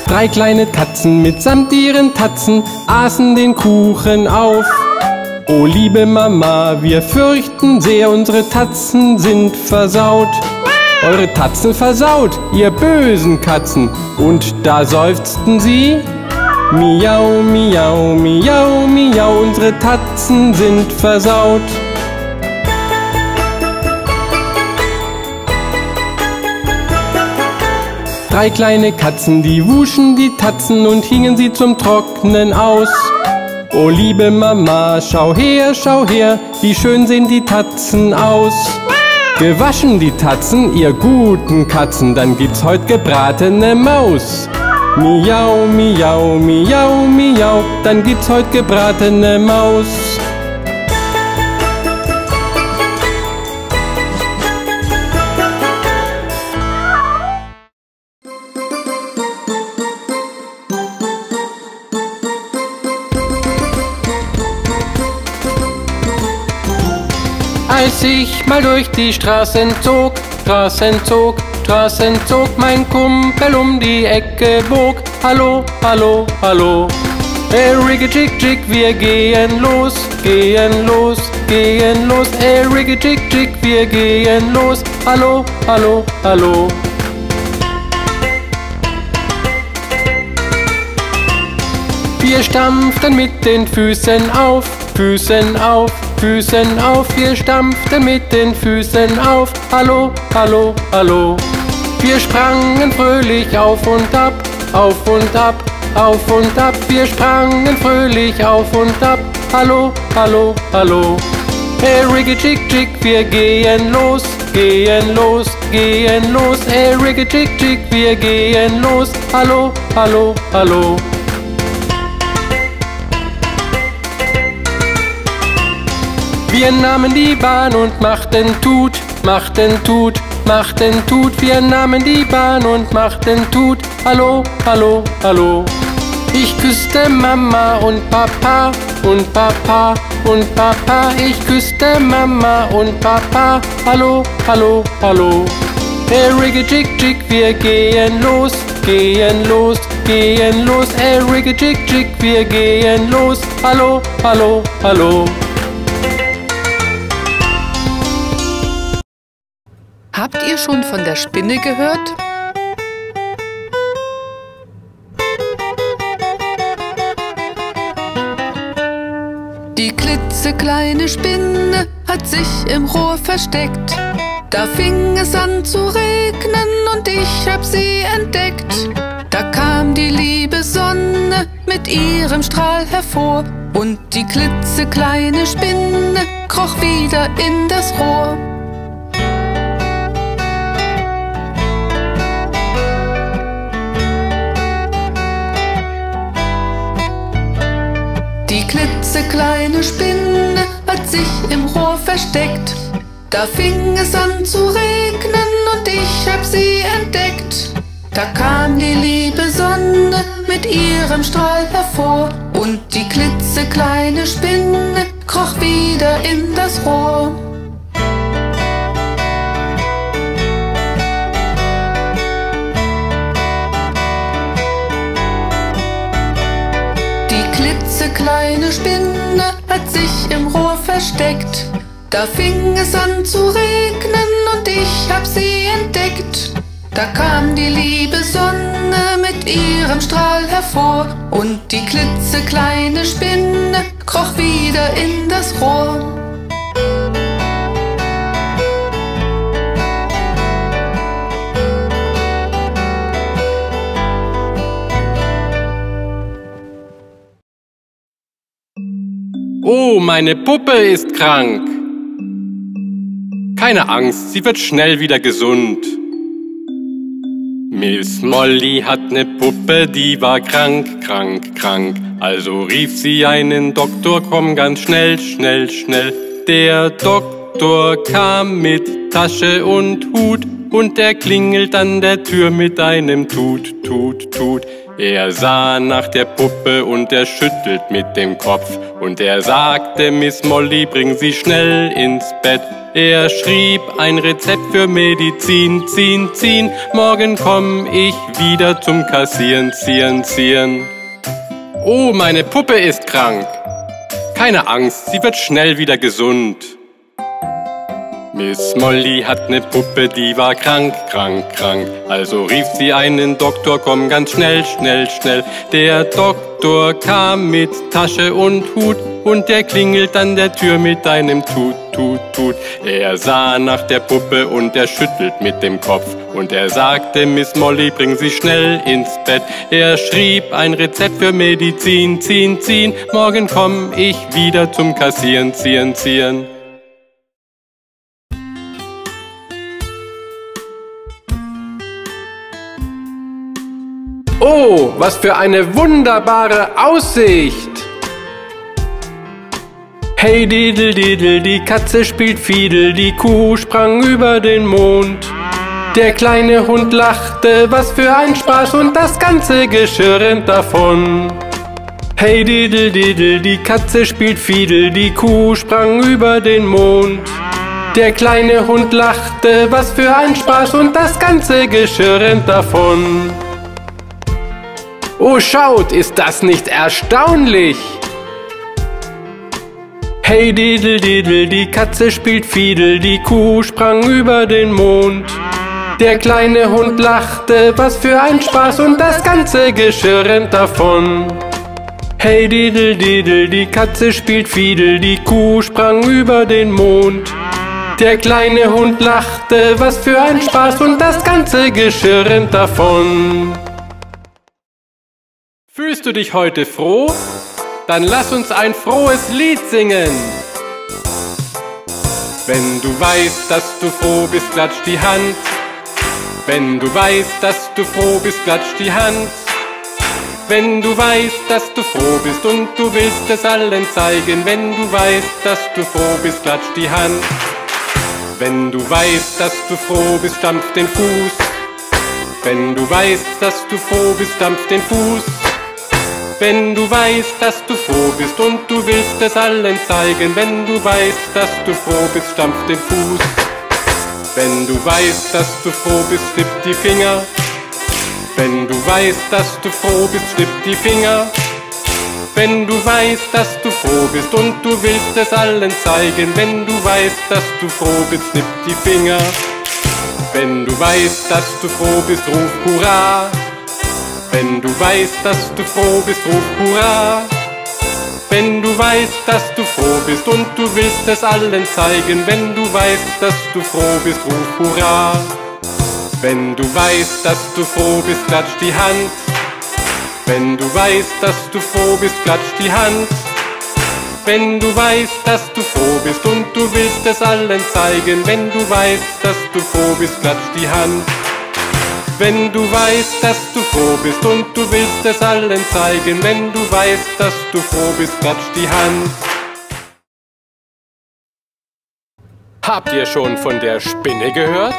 Drei kleine Katzen mitsamt ihren Tatzen aßen den Kuchen auf. Oh liebe Mama, wir fürchten sehr, unsere Tatzen sind versaut. Eure Tatzen versaut, ihr bösen Katzen. Und da seufzten sie. Miau, miau, miau, miau, unsere Tatzen sind versaut. Drei kleine Katzen, die wuschen die Tatzen und hingen sie zum Trocknen aus. Oh liebe Mama, schau her, wie schön sehen die Tatzen aus. Gewaschen die Tatzen, ihr guten Katzen, dann gibt's heut gebratene Maus. Miau, miau, miau, miau, dann gibt's heut gebratene Maus. Als ich mal durch die Straßen zog, Straßen zog, Straßen zog, mein Kumpel um die Ecke bog. Hallo, hallo, hallo. Erige Jig Jig, wir gehen los, gehen los, gehen los. Erige Jig Jig, wir gehen los. Hallo, hallo, hallo. Wir stampften mit den Füßen auf, Füßen auf, Füßen auf, wir stampften mit den Füßen auf. Hallo, hallo, hallo. Wir sprangen fröhlich auf und ab, auf und ab, auf und ab. Wir sprangen fröhlich auf und ab. Hallo, hallo, hallo. Erige Jig Jig, wir gehen los, gehen los, gehen los. Erige Jig Jig, wir gehen los. Hallo, hallo, hallo. Wir nahmen die Bahn und machten Tut, machten Tut, machten Tut. Wir nahmen die Bahn und machten Tut. Hallo, hallo, hallo. Ich küsste Mama und Papa und Papa und Papa. Ich küsste Mama und Papa. Hallo, hallo, hallo. Erige Jig Jig, wir gehen los, gehen los, gehen los. Erige Jig Jig, wir gehen los. Hallo, hallo, hallo. Habt ihr schon von der Spinne gehört? Die klitzekleine Spinne hat sich im Rohr versteckt. Da fing es an zu regnen und ich hab sie entdeckt. Da kam die liebe Sonne mit ihrem Strahl hervor und die klitzekleine Spinne kroch wieder in das Rohr. Die klitzekleine Spinne hat sich im Rohr versteckt. Da fing es an zu regnen und ich hab sie entdeckt. Da kam die liebe Sonne mit ihrem Strahl hervor und die klitzekleine süße kleine Spinne kroch wieder in das Rohr. Die klitzekleine Spinne hat sich im Rohr versteckt. Da fing es an zu regnen und ich hab sie entdeckt. Da kam die liebe Sonne mit ihrem Strahl hervor und die klitzekleine Spinne kroch wieder in das Rohr. Oh, meine Puppe ist krank. Keine Angst, sie wird schnell wieder gesund. Miss Molly hat ne Puppe, die war krank, krank, krank. Also rief sie einen Doktor, komm ganz schnell, schnell, schnell. Der Doktor kam mit Tasche und Hut und er klingelt an der Tür mit einem Tut, Tut, Tut. Er sah nach der Puppe und er schüttelt mit dem Kopf. Und er sagte, Miss Molly, bring sie schnell ins Bett. Er schrieb ein Rezept für Medizin, Zin, Zin. Morgen komm ich wieder zum Kassieren, Zieren, Zieren. Oh, meine Puppe ist krank. Keine Angst, sie wird schnell wieder gesund. Miss Molly hat ne Puppe, die war krank, krank, krank. Also rief sie einen Doktor, komm ganz schnell, schnell, schnell. Der Doktor kam mit Tasche und Hut und er klingelt an der Tür mit einem Tut, Tut, Tut. Er sah nach der Puppe und er schüttelt mit dem Kopf. Und er sagte, Miss Molly, bring sie schnell ins Bett. Er schrieb ein Rezept für Medizin, Zin, Zin. Morgen komm ich wieder zum Kassieren, Zieren, Zieren. Oh, was für eine wunderbare Aussicht! Hey Didel Didel, die Katze spielt Fiedel, die Kuh sprang über den Mond. Der kleine Hund lachte, was für ein Spaß, und das ganze Geschirr rennt davon. Hey Didel Didel, die Katze spielt Fiedel, die Kuh sprang über den Mond. Der kleine Hund lachte, was für ein Spaß, und das ganze Geschirr rennt davon. Oh, schaut, ist das nicht erstaunlich? Hey Didel Didel, die Katze spielt Fiedel, die Kuh sprang über den Mond. Der kleine Hund lachte, was für ein Spaß, und das ganze Geschirr rennt davon. Hey Didel Didel, die Katze spielt Fiedel, die Kuh sprang über den Mond. Der kleine Hund lachte, was für ein Spaß, und das ganze Geschirr rennt davon. Fühlst du dich heute froh? Dann lass uns ein frohes Lied singen. Wenn du weißt, dass du froh bist, klatsch die Hand. Wenn du weißt, dass du froh bist, klatsch die Hand. Wenn du weißt, dass du froh bist und du willst es allen zeigen. Wenn du weißt, dass du froh bist, klatsch die Hand. Wenn du weißt, dass du froh bist, stampf den Fuß. Wenn du weißt, dass du froh bist, stampf den Fuß. Wenn du weißt, dass du froh bist und du willst es allen zeigen. Wenn du weißt, dass du froh bist, stampf den Fuß. Wenn du weißt, dass du froh bist, schnipp die Finger. Wenn du weißt, dass du froh bist, schnipp die Finger. Wenn du weißt, dass du froh bist und du willst es allen zeigen. Wenn du weißt, dass du froh bist, schnipp die Finger. Wenn du weißt, dass du froh bist, ruf Hurra. Wenn du weißt, dass du froh bist, ruf Hurra. Wenn du weißt, dass du froh bist und du willst es allen zeigen. Wenn du weißt, dass du froh bist, ruf Hurra. Wenn du weißt, dass du froh bist, klatsch die Hand. Wenn du weißt, dass du froh bist, klatsch die Hand. Wenn du weißt, dass du froh bist und du willst es allen zeigen. Wenn du weißt, dass du froh bist, klatsch die Hand. Wenn du weißt, dass du froh bist und du willst es allen zeigen. Wenn du weißt, dass du froh bist, klatsch die Hand. Habt ihr schon von der Spinne gehört?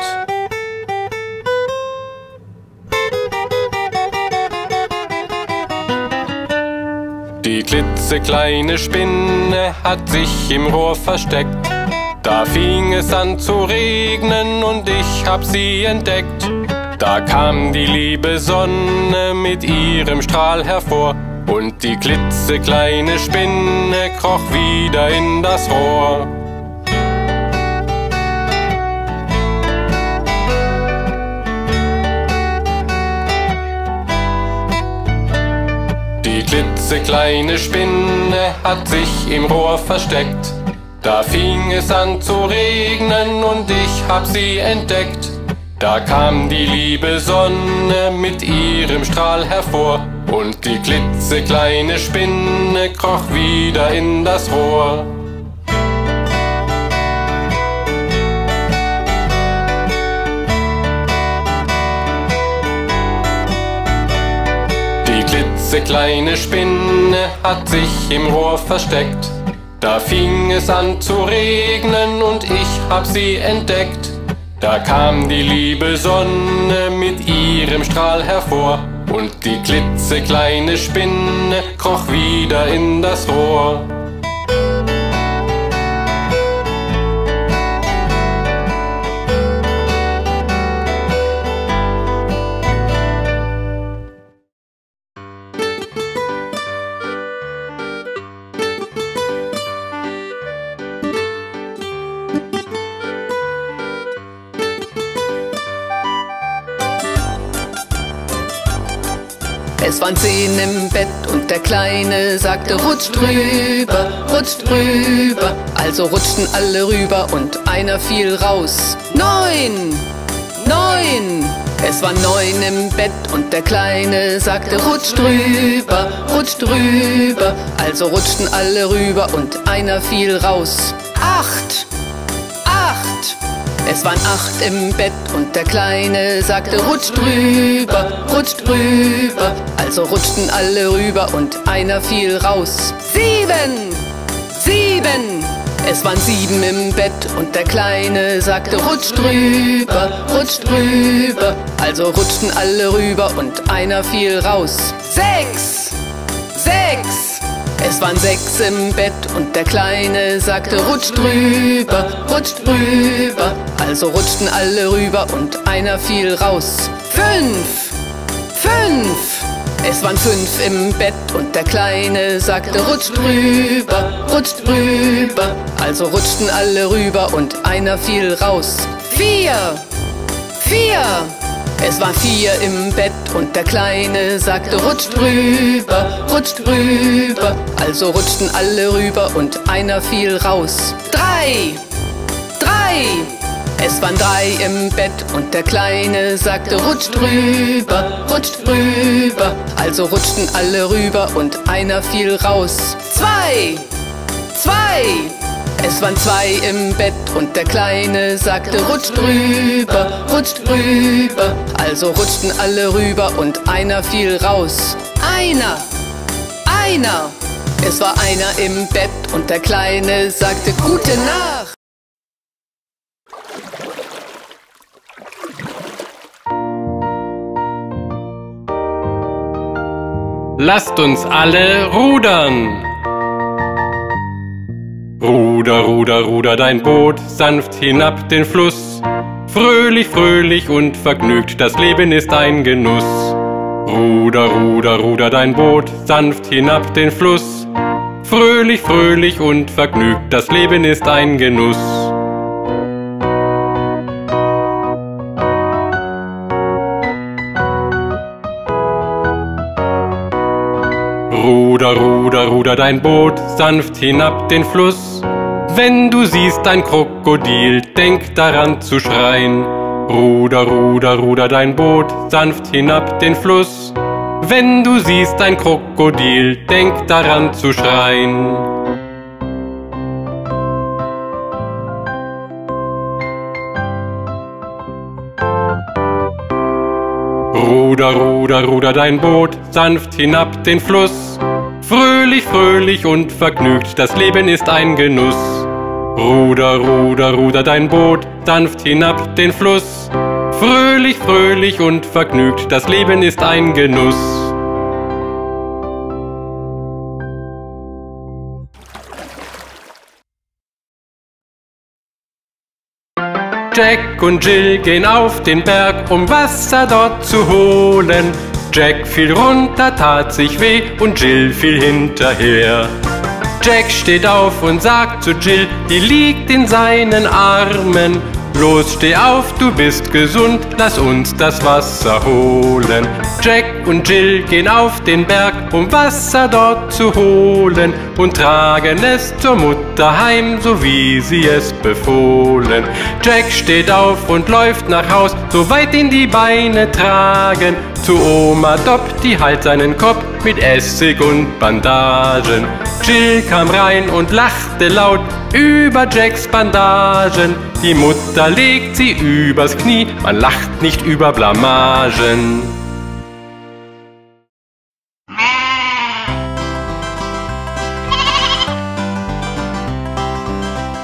Die klitzekleine Spinne hat sich im Rohr versteckt. Da fing es an zu regnen und ich hab sie entdeckt. Da kam die liebe Sonne mit ihrem Strahl hervor und die klitzekleine Spinne kroch wieder in das Rohr. Die klitzekleine Spinne hat sich im Rohr versteckt. Da fing es an zu regnen und ich hab sie entdeckt. Da kam die liebe Sonne mit ihrem Strahl hervor und die klitzekleine Spinne kroch wieder in das Rohr. Die klitzekleine Spinne hat sich im Rohr versteckt. Da fing es an zu regnen und ich hab sie entdeckt. Da kam die liebe Sonne mit ihrem Strahl hervor und die klitzekleine Spinne kroch wieder in das Rohr. Es waren 10 im Bett und der Kleine sagte: Rutscht rüber, rutscht rüber. Also rutschten alle rüber und einer fiel raus. 9, 9. Es waren 9 im Bett und der Kleine sagte: Rutscht rüber, rutscht rüber. Also rutschten alle rüber und einer fiel raus. 8, 8. Es waren 8 im Bett und der Kleine sagte: Rutscht rüber, rutscht rüber. Also rutschten alle rüber und einer fiel raus. 7, 7. Es waren 7 im Bett und der Kleine sagte: Rutscht rüber, rutscht rüber. Also rutschten alle rüber und einer fiel raus. 6, 6. Es waren 6 im Bett und der Kleine sagte: Rutscht rüber, rutscht rüber. Also rutschten alle rüber und einer fiel raus. 5, 5. Es waren 5 im Bett und der Kleine sagte: Rutscht rüber, rutscht rüber. Also rutschten alle rüber und einer fiel raus. 4, 4. Es waren 4 im Bett und der Kleine sagte: Rutscht rüber, rutscht rüber. Also rutschten alle rüber und einer fiel raus. 3, 3. Es waren 3 im Bett und der Kleine sagte: Rutscht rüber, rutscht rüber. Also rutschten alle rüber und einer fiel raus. 2, 2. Es waren 2 im Bett und der Kleine sagte: Rutscht rüber, rutscht rüber. Also rutschten alle rüber und einer fiel raus. Einer, einer. Es war einer im Bett und der Kleine sagte: Gute Nacht. Lasst uns alle rudern. Ruder, Ruder, Ruder dein Boot sanft hinab den Fluss. Fröhlich, fröhlich und vergnügt, das Leben ist ein Genuss. Ruder, Ruder, Ruder dein Boot sanft hinab den Fluss. Fröhlich, fröhlich und vergnügt, das Leben ist ein Genuss. Ruder, Ruder, Ruder dein Boot sanft hinab den Fluss. Wenn du siehst ein Krokodil, denk daran zu schreien. Ruder, Ruder, Ruder dein Boot sanft hinab den Fluss. Wenn du siehst ein Krokodil, denk daran zu schreien. Ruder, Ruder, Ruder dein Boot sanft hinab den Fluss. Fröhlich, fröhlich und vergnügt, das Leben ist ein Genuss. Ruder, Ruder, Ruder dein Boot sanft hinab den Fluss. Fröhlich, fröhlich und vergnügt, das Leben ist ein Genuss. Jack und Jill gehen auf den Berg, um Wasser dort zu holen. Jack fiel runter, tat sich weh und Jill fiel hinterher. Jack steht auf und sagt zu Jill, die liegt in seinen Armen. Los, steh auf, du bist gesund, lass uns das Wasser holen. Jack und Jill gehen auf den Berg, um Wasser dort zu holen und tragen es zur Mutter heim, so wie sie es befohlen. Jack steht auf und läuft nach Haus, soweit ihn die Beine tragen, zu Oma Dopp, die heilt seinen Kopf mit Essig und Bandagen. Jill kam rein und lachte laut über Jacks Bandagen. Die Mutter legt sie übers Knie, man lacht nicht über Blamagen.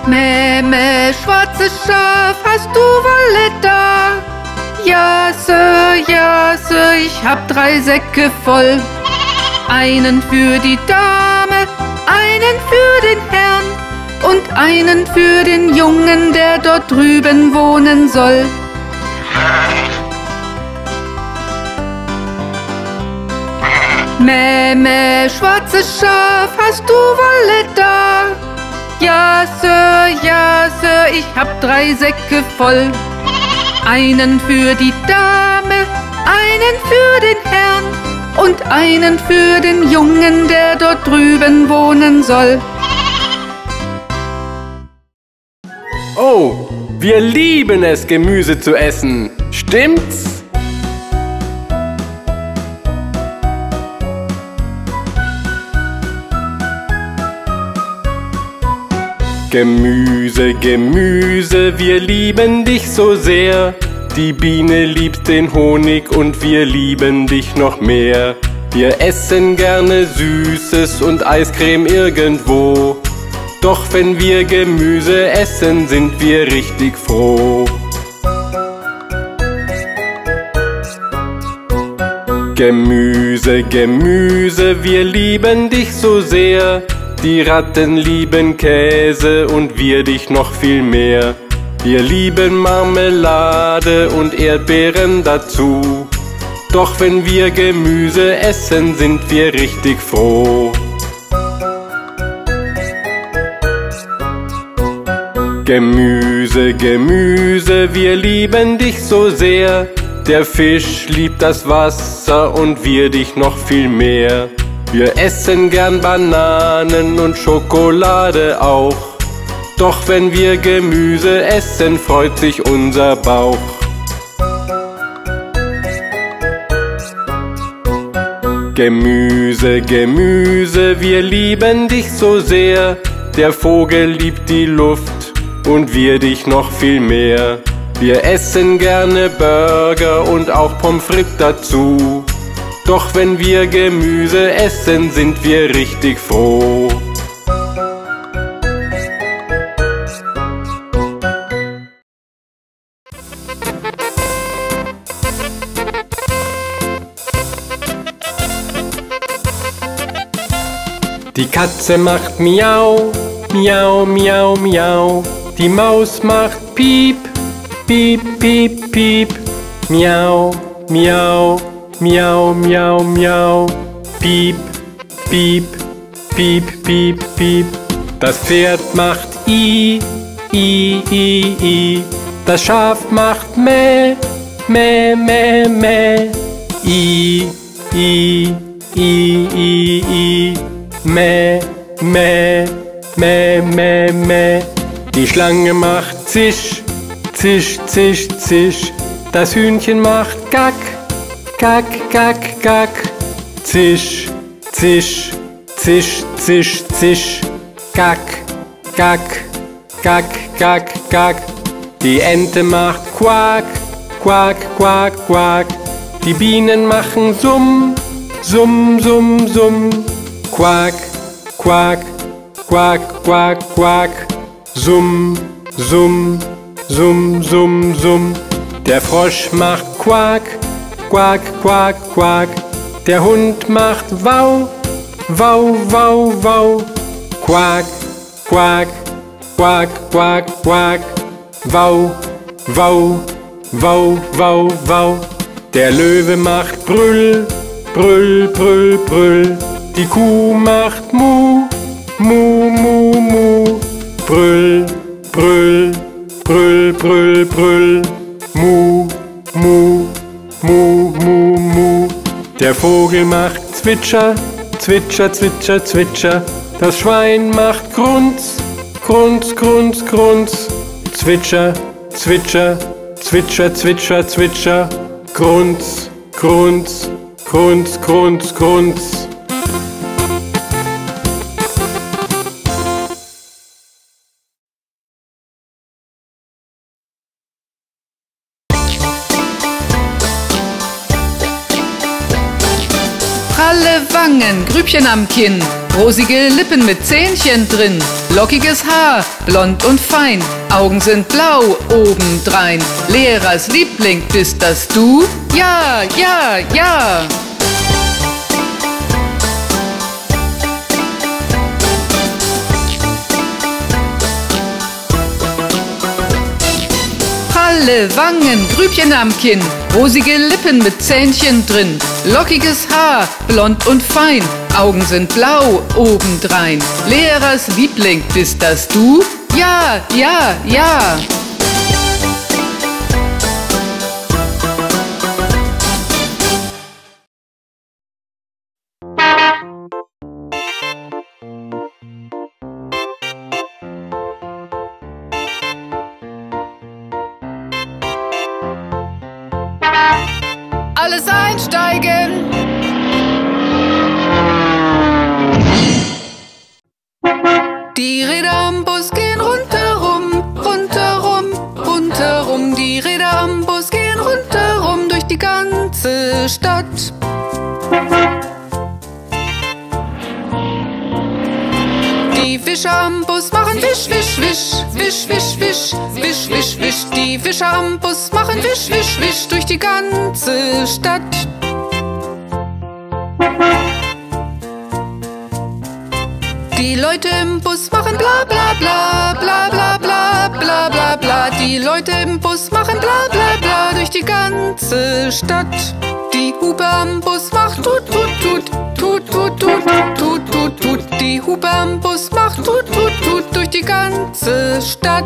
Memme, schwarzes Schaf, hast du Wolle da? Ja, Sir, ich hab 3 Säcke voll. Einen für die Dame, einen für den Herrn und einen für den Jungen, der dort drüben wohnen soll. Memme, schwarzes Schaf, hast du Wolle da? Ja, Sir, ich hab 3 Säcke voll. Einen für die Dame, einen für den Herrn und einen für den Jungen, der dort drüben wohnen soll. Oh, wir lieben es, Gemüse zu essen. Stimmt's? Gemüse, Gemüse, wir lieben dich so sehr. Die Biene liebt den Honig und wir lieben dich noch mehr. Wir essen gerne Süßes und Eiscreme irgendwo. Doch wenn wir Gemüse essen, sind wir richtig froh. Gemüse, Gemüse, wir lieben dich so sehr. Die Ratten lieben Käse und wir dich noch viel mehr. Wir lieben Marmelade und Erdbeeren dazu. Doch wenn wir Gemüse essen, sind wir richtig froh. Gemüse, Gemüse, wir lieben dich so sehr. Der Fisch liebt das Wasser und wir dich noch viel mehr. Wir essen gern Bananen und Schokolade auch. Doch wenn wir Gemüse essen, freut sich unser Bauch. Gemüse, Gemüse, wir lieben dich so sehr. Der Vogel liebt die Luft und wir dich noch viel mehr. Wir essen gerne Burger und auch Pommes frites dazu. Doch wenn wir Gemüse essen, sind wir richtig froh. Die Katze macht Miau, Miau, Miau, Miau. Die Maus macht Piep, Piep, Piep, Piep. Miau, Miau. Miau, miau, miau, piep, piep, piep, piep, piep. Das Pferd macht i, i, i, i. Das Schaf macht meh, meh, meh, meh. I, i, i, i, i. Meh, meh, meh, meh, meh. Die Schlange macht zisch, zisch, zisch, zisch. Das Hühnchen macht gack. Kack, kack, kack, zisch, zisch, zisch, zisch, zisch, kack, kack, kack, kack, kack. Die Ente macht Quack, Quack, Quack, Quack. Die Bienen machen Summ, Summ, Summ, Summ. Quack, Quack, Quack, Quack, Quack. Summ, Summ, Summ, Summ, Summ. Der Frosch macht Quack. Quack, quack, quack. Der Hund macht Wau, Wau, Wau, Wau. Quack, quack, quack, quack, quack. Wau, Wau, wau, wau, wau. Der Löwe macht Brüll, Brüll, Brüll, Brüll. Die Kuh macht Mu, Mu, Mu, Mu. Brüll, Brüll, Brüll, Brüll, Brüll. Mu, Mu, Mu, Mu, Mu. Der Vogel macht Zwitscher, Zwitscher, Zwitscher, Zwitscher. Das Schwein macht Grunz, Grunz, Grunz, Grunz. Zwitscher, Zwitscher, Zwitscher, Zwitscher, Zwitscher. Grunz, Grunz, Grunz, Grunz, Grunz. Pralle Wangen, Grübchen am Kinn, rosige Lippen mit Zähnchen drin, lockiges Haar, blond und fein, Augen sind blau obendrein. Lehrers Liebling, bist das du? Ja, ja, ja! Pralle Wangen, Grübchen am Kinn, rosige Lippen mit Zähnchen drin, lockiges Haar, blond und fein, Augen sind blau obendrein. Lehrers Liebling, bist das du? Ja, ja, ja! Alles einsteigen! Die Räder am Bus gehen rundherum, rundherum, rundherum. Die Räder am Bus gehen rundherum durch die ganze Stadt. Die Fischer am Bus machen Wisch, Wisch, Wisch, Wisch, Wisch, Wisch, Wisch, Wisch, Wisch. Die Fischer am Bus machen Wisch, Wisch, Wisch durch die ganze Stadt. Die Leute im Bus machen bla bla bla bla bla bla bla bla bla. Die Leute im Bus machen bla bla bla durch die ganze Stadt. Die Hupe am Bus macht tut tut tut tut tut tut tut tut tut. Die Hupe am Bus macht tut tut tut durch die ganze Stadt.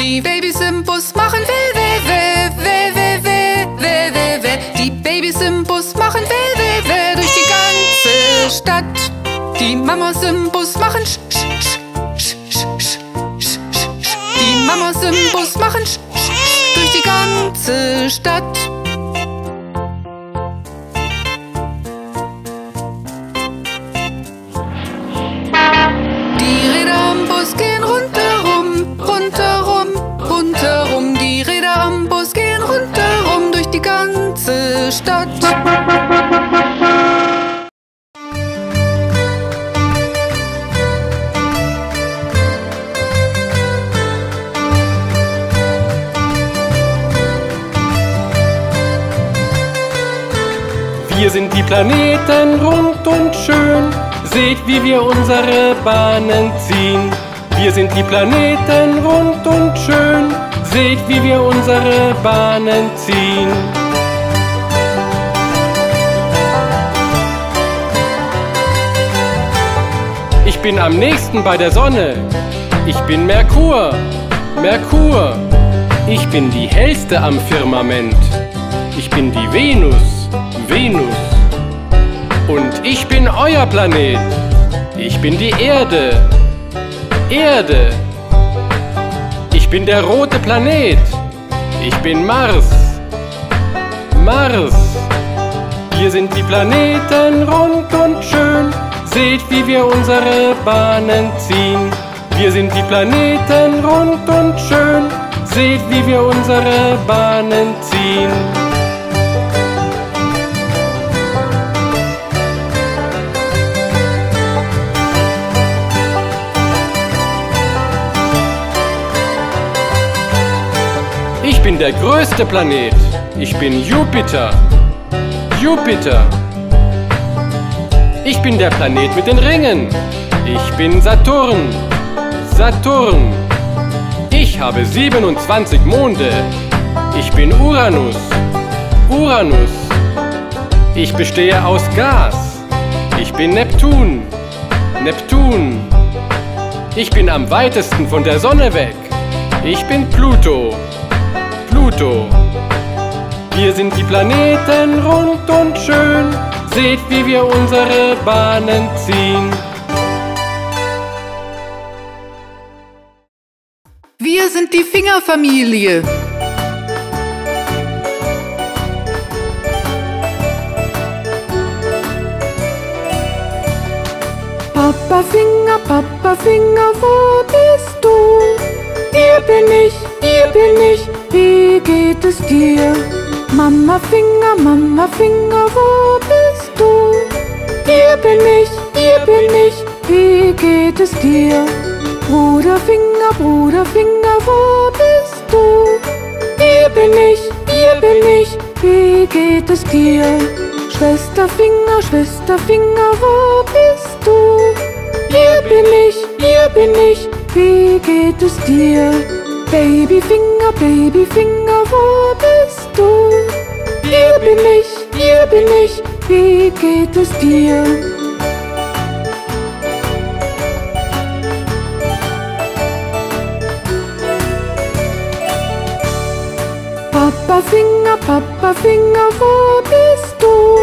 Die Babys im Bus machen weh weh weh weh weh weh weh weh weh. Die Babys im Bus machen weh weh weh durch die ganze Stadt. Die Mamas im Bus machen sch sch sch sch sch sch sch. Die Mamas im Bus machen sch sch sch durch die ganze Stadt. Die Räder am Bus gehen rundherum, rundherum, rundherum. Die Räder am Bus gehen rundherum durch die ganze Stadt. Wir sind die Planeten rund und schön, seht, wie wir unsere Bahnen ziehen. Wir sind die Planeten rund und schön, seht, wie wir unsere Bahnen ziehen. Ich bin am nächsten bei der Sonne, ich bin Merkur, Merkur. Ich bin die hellste am Firmament, ich bin die Venus, Venus. Und ich bin euer Planet. Ich bin die Erde. Erde. Ich bin der rote Planet. Ich bin Mars. Mars. Wir sind die Planeten rund und schön. Seht, wie wir unsere Bahnen ziehen. Wir sind die Planeten rund und schön. Seht, wie wir unsere Bahnen ziehen. Ich bin der größte Planet. Ich bin Jupiter. Jupiter. Ich bin der Planet mit den Ringen. Ich bin Saturn. Saturn. Ich habe 27 Monde. Ich bin Uranus. Uranus. Ich bestehe aus Gas. Ich bin Neptun. Neptun. Ich bin am weitesten von der Sonne weg. Ich bin Pluto. Pluto. Hier sind die Planeten rund und schön. Seht, wie wir unsere Bahnen ziehen. Wir sind die Fingerfamilie. Papa Finger, wo bist du? Hier bin ich, wie geht es dir? Mama Finger, wo bist du? Hier bin ich, wie geht es dir? Bruder Finger, wo bist du? Hier bin ich, wie geht es dir? Schwester Finger, wo bist du? Hier bin ich, wie geht es dir? Baby Finger, wo bist du? Hier bin ich, wie geht es dir? Papa Finger, wo bist du?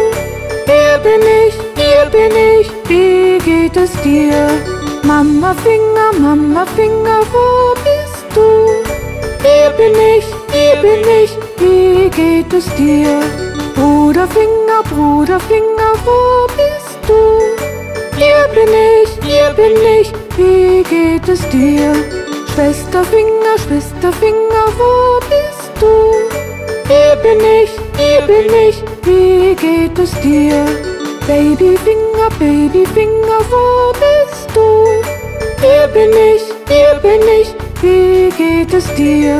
Hier bin ich, wie geht es dir? Mama Finger, wo bist du? Hier bin ich, wie geht es dir? Bruder Finger, wo bist du? Hier bin ich, wie geht es dir? Schwester Finger, wo bist du? Hier bin ich, wie geht es dir? Baby Finger, wo bist du? Hier bin ich, wie geht es dir?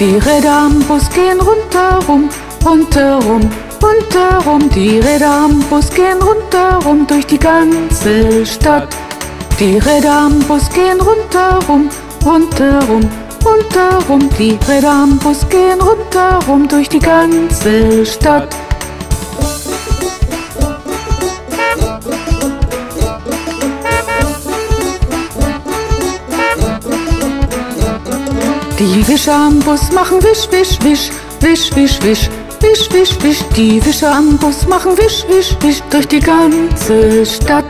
Die Räder am Bus gehen rundherum, rundherum, rundherum. Die Räder am Bus gehen rundherum durch die ganze Stadt. Die Räder am Bus gehen rundherum, rundherum, rundherum. Die Räder am Bus gehen rundherum durch die ganze Stadt. Die Wischer am Bus machen wisch, wisch, wisch, wisch, wisch, wisch, wisch, wisch, wisch. Die Wischer am Bus machen wisch, wisch, wisch durch die ganze Stadt.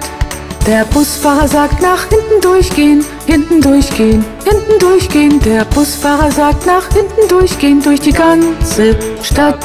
Der Busfahrer sagt nach hinten durchgehen, hinten durchgehen, hinten durchgehen. Der Busfahrer sagt nach hinten durchgehen durch die ganze Stadt.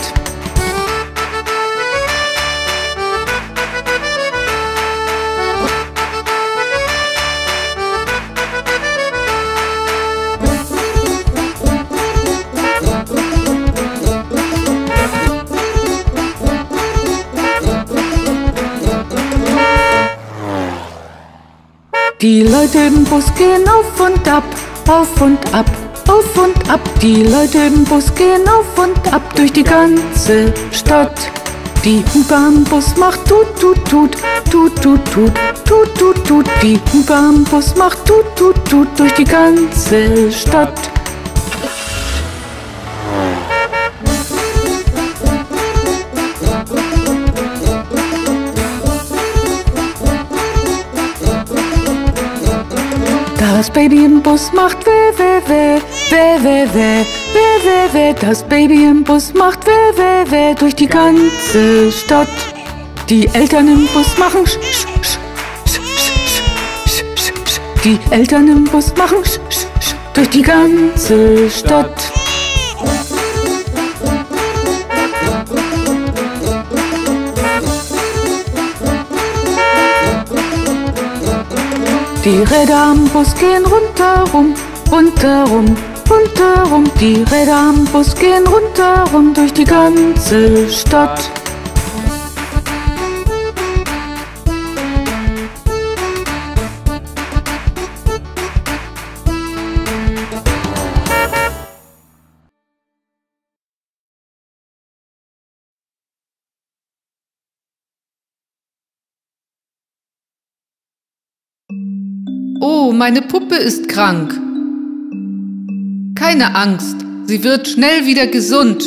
Die Leute im Bus gehen auf und ab, auf und ab, auf und ab. Die Leute im Bus gehen auf und ab durch die ganze Stadt. Die Hupe am Bus macht tut, tut, tut, tut, tut, tut, tut, tut, tut. Die Hupe am Bus macht tut, tut, tut durch die ganze Stadt. Das Baby im Bus macht weh, weh, weh, weh, weh, weh, weh, weh, weh. Das Baby im Bus macht weh, weh, weh durch die ganze Stadt. Die Eltern im Bus machen sch, sch, sch, sch, sch, sch, sch. Die Eltern im Bus machen sch, sch, sch durch die ganze Stadt. Die Räder am Bus gehen rundherum, rundherum, rundherum. Die Räder am Bus gehen rundherum durch die ganze Stadt. Oh, meine Puppe ist krank. Keine Angst, sie wird schnell wieder gesund.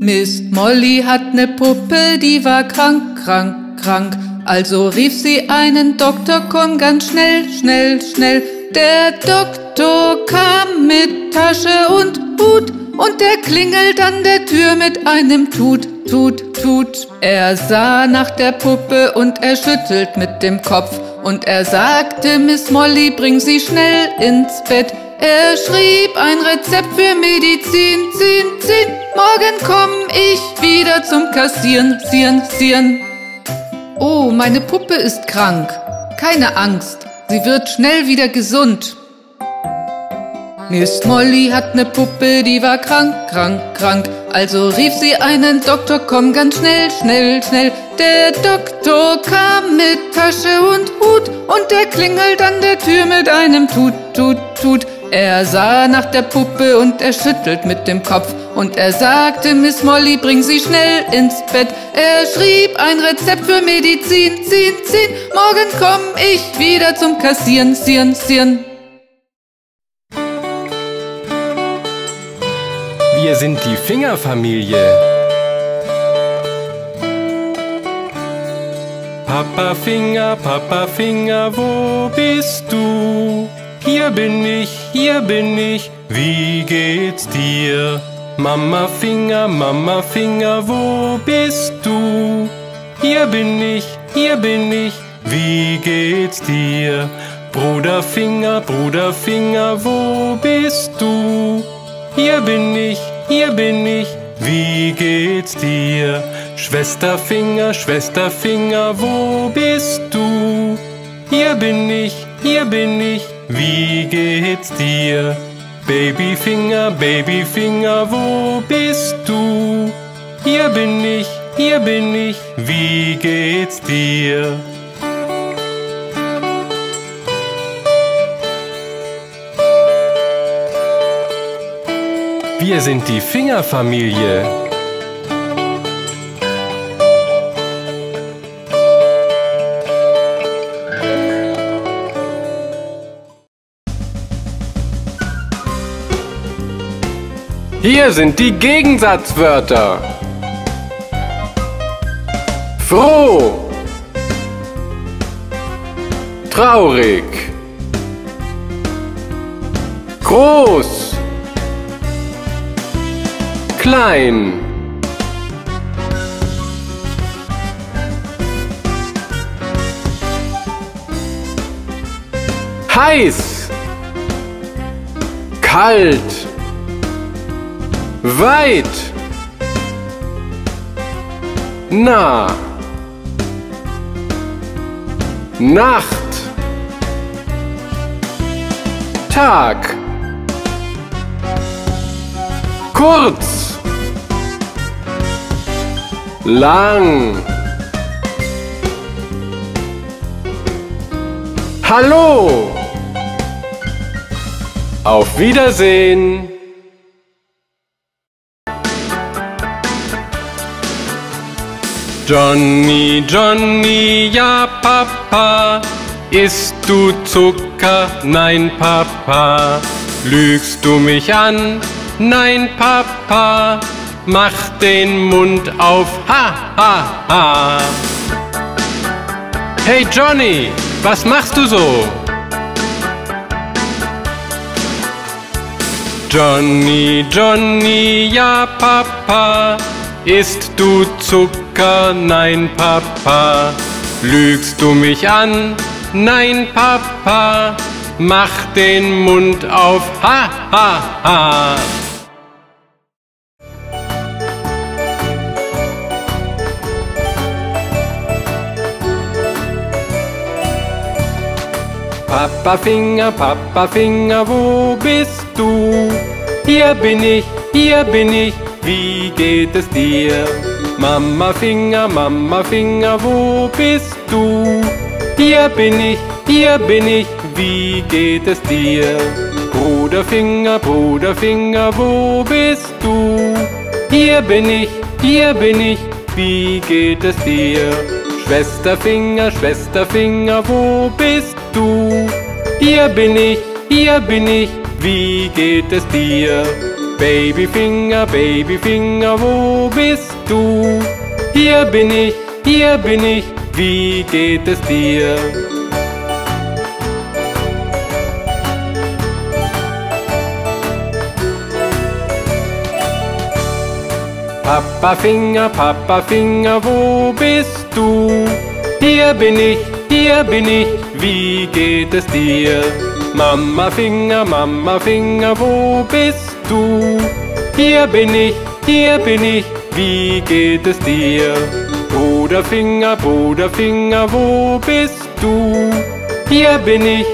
Miss Molly hat ne Puppe, die war krank, krank, krank. Also rief sie einen Doktor, komm ganz schnell, schnell, schnell. Der Doktor kam mit Tasche und Hut und der klingelt an der Tür mit einem Tut, Tut, Tut. Er sah nach der Puppe und er schüttelt mit dem Kopf. Und er sagte, Miss Molly, bring sie schnell ins Bett. Er schrieb ein Rezept für Medizin, zin, zin. Morgen komm ich wieder zum Kassieren, zieren, zieren. Oh, meine Puppe ist krank. Keine Angst, sie wird schnell wieder gesund. Miss Molly hat ne Puppe, die war krank, krank, krank. Also rief sie einen Doktor, komm ganz schnell, schnell, schnell. Der Doktor kam mit Tasche und Hut und er klingelt an der Tür mit einem Tut, Tut, Tut. Er sah nach der Puppe und er schüttelt mit dem Kopf. Und er sagte, Miss Molly, bring sie schnell ins Bett. Er schrieb ein Rezept für Medizin, zin, zin. Morgen komm ich wieder zum Kassieren, zieren, zieren. Wir sind die Fingerfamilie. Papa Finger, wo bist du? Hier bin ich, wie geht's dir? Mama Finger, wo bist du? Hier bin ich, wie geht's dir? Bruder Finger, wo bist du? Hier bin ich, wie geht's dir? Schwester Finger, wo bist du? Hier bin ich, wie geht's dir? Baby Finger, wo bist du? Hier bin ich, wie geht's dir? Wir sind die Fingerfamilie. Hier sind die Gegensatzwörter. Froh, traurig, groß, klein. Heiß, kalt, weit, nah, Nacht, Tag, kurz, lang. Hallo. Auf Wiedersehen. Johnny, ja Papa. Isst du Zucker? Nein, Papa. Lügst du mich an? Nein, Papa. Mach den Mund auf, ha, ha, ha. Hey Johnny, was machst du so? Johnny, ja Papa. Isst du Zucker? Nein, Papa. Lügst du mich an? Nein, Papa. Mach den Mund auf, ha, ha, ha. Papa Finger, wo bist du? Hier bin ich, wie geht es dir? Mama Finger, wo bist du? Hier bin ich, wie geht es dir? Bruder Finger, wo bist du? Hier bin ich, wie geht es dir? Schwesterfinger, wo bist du? Hier bin ich, wie geht es dir? Babyfinger, wo bist du? Hier bin ich, wie geht es dir? Papafinger, wo bist du? Hier bin ich, wie geht es dir? Mamafinger, wo bist du? Hier bin ich, wie geht es dir? Bruderfinger, wo bist du? Hier bin ich,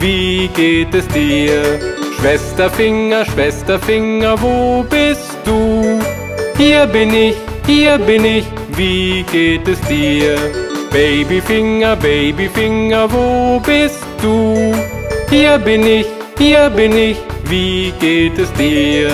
wie geht es dir? Schwesterfinger, wo bist du? Hier bin ich, wie geht es dir? Babyfinger, wo bist du? Hier bin ich, wie geht es dir?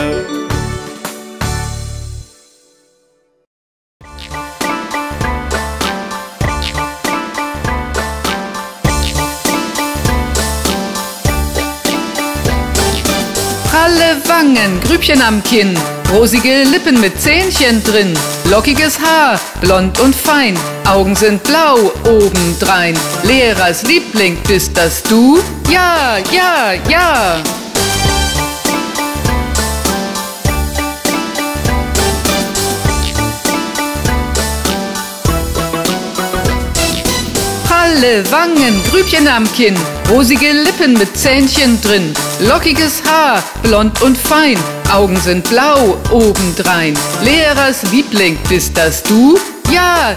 Pralle Wangen, Grübchen am Kinn, rosige Lippen mit Zähnchen drin, lockiges Haar, blond und fein, Augen sind blau obendrein. Lehrers Liebling, bist das du? Ja! Pralle Wangen, Grübchen am Kinn, rosige Lippen mit Zähnchen drin, lockiges Haar, blond und fein, Augen sind blau obendrein. Lehrers Liebling, bist das du? Ja!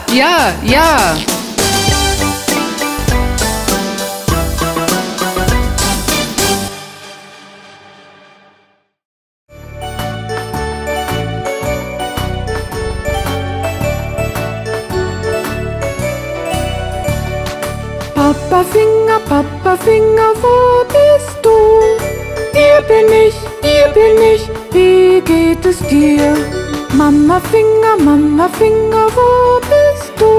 Papafinger, wo bist du? Hier bin ich, wie geht es dir? Mamafinger, wo bist du?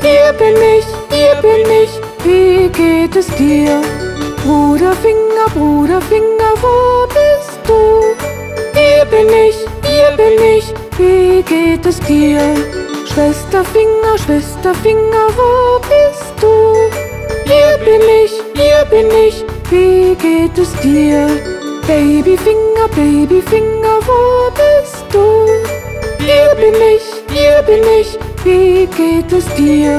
Hier bin ich, wie geht es dir? Bruderfinger, wo bist du? Hier bin ich, wie geht es dir? Schwesterfinger, wo bist du? Hier bin ich, wie geht es dir? Babyfinger, wo bist du? Hier bin ich, wie geht es dir?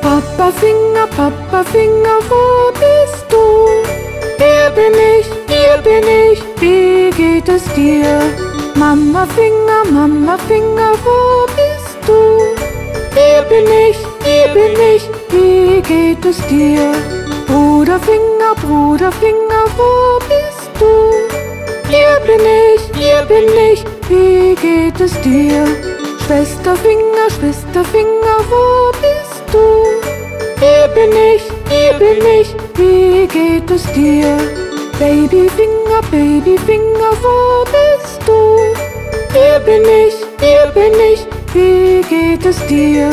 Papafinger, wo bist du? Hier bin ich, wie geht es dir? Mamafinger, wo bist du? Hier bin ich, wie geht es dir? Bruderfinger, wo bist du? Hier bin ich, wie geht es dir? Schwesterfinger, wo bist du? Hier bin ich, wie geht es dir? Babyfinger, wo bist du? Hier bin ich, wie geht es dir?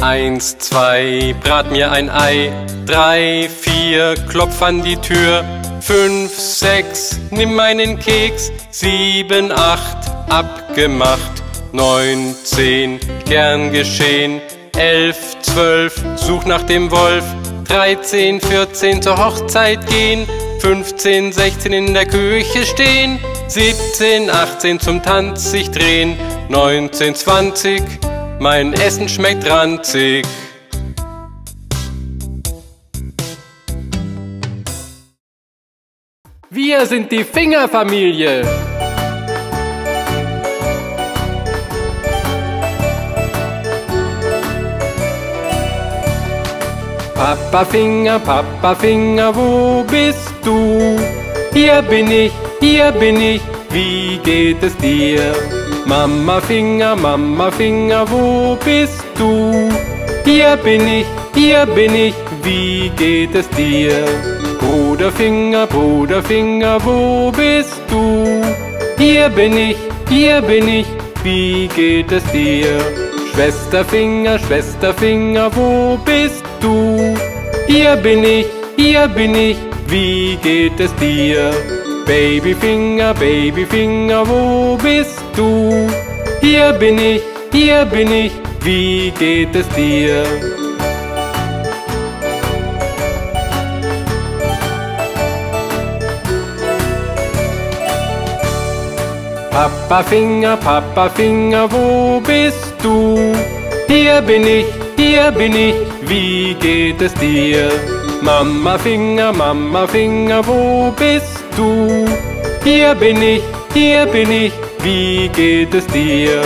Eins, zwei, brat mir ein Ei. 3, 4, klopf an die Tür. 5, 6, nimm meinen Keks. 7, 8, abgemacht. 9, 10, gern geschehen. 11, 12, such nach dem Wolf. 13, 14, zur Hochzeit gehen. 15, 16, in der Küche stehen. 17, 18, zum Tanz sich drehen. 19, 20, mein Essen schmeckt ranzig. Wir sind die Fingerfamilie. Papafinger, wo bist du? hier bin ich, wie geht es dir? Mama Finger, wo bist du? Hier bin ich, wie geht es dir? Bruder Finger, wo bist du? Hier bin ich, wie geht es dir? Schwester Finger, wo bist du? Hier bin ich, wie geht es dir? Baby Finger, wo bist du? Hier bin ich, wie geht es dir? Papa Finger, wo bist du? Hier bin ich, wie geht es dir? Mama Finger, wo bist du? Hier bin ich, wie geht es dir?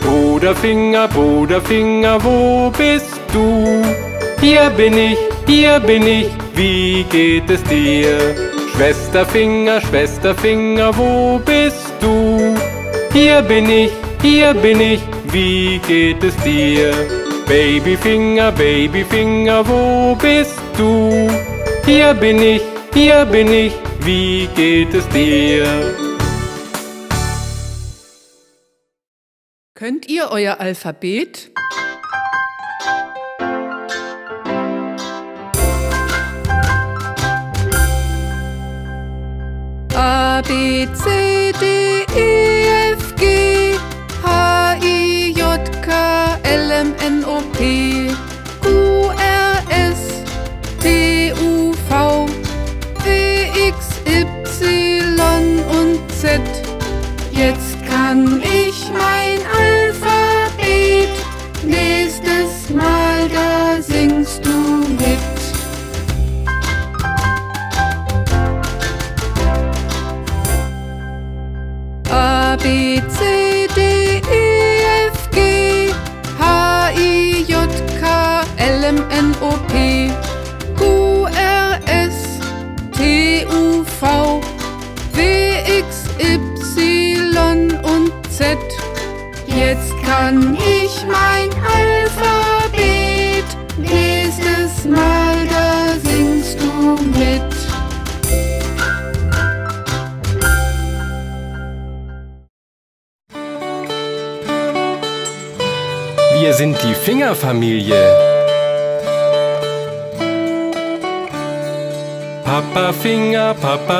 Bruder Finger, wo bist du? Hier bin ich, wie geht es dir? Schwester Finger, wo bist du? Hier bin ich, wie geht es dir? Baby Finger, wo bist du? Hier bin ich, wie geht es dir? Könnt ihr euer Alphabet? A, B, C, D, E, F, G, H, I, J, K, L, M, N, O, P, Q, R, S, T, U, V, W, X, Y und Z. Jetzt kann ich mein Alphabet. Nächstes Mal, da singst du mit. A, B, C, D, E, F, G, H, I, J, K, L, M, N, O, P, Q, R, S, T, U, V, W, X, Y und Z. Jetzt kann ich mein Alphabet. Nächstes Mal, da singst du mit. Wir sind die Fingerfamilie. Papa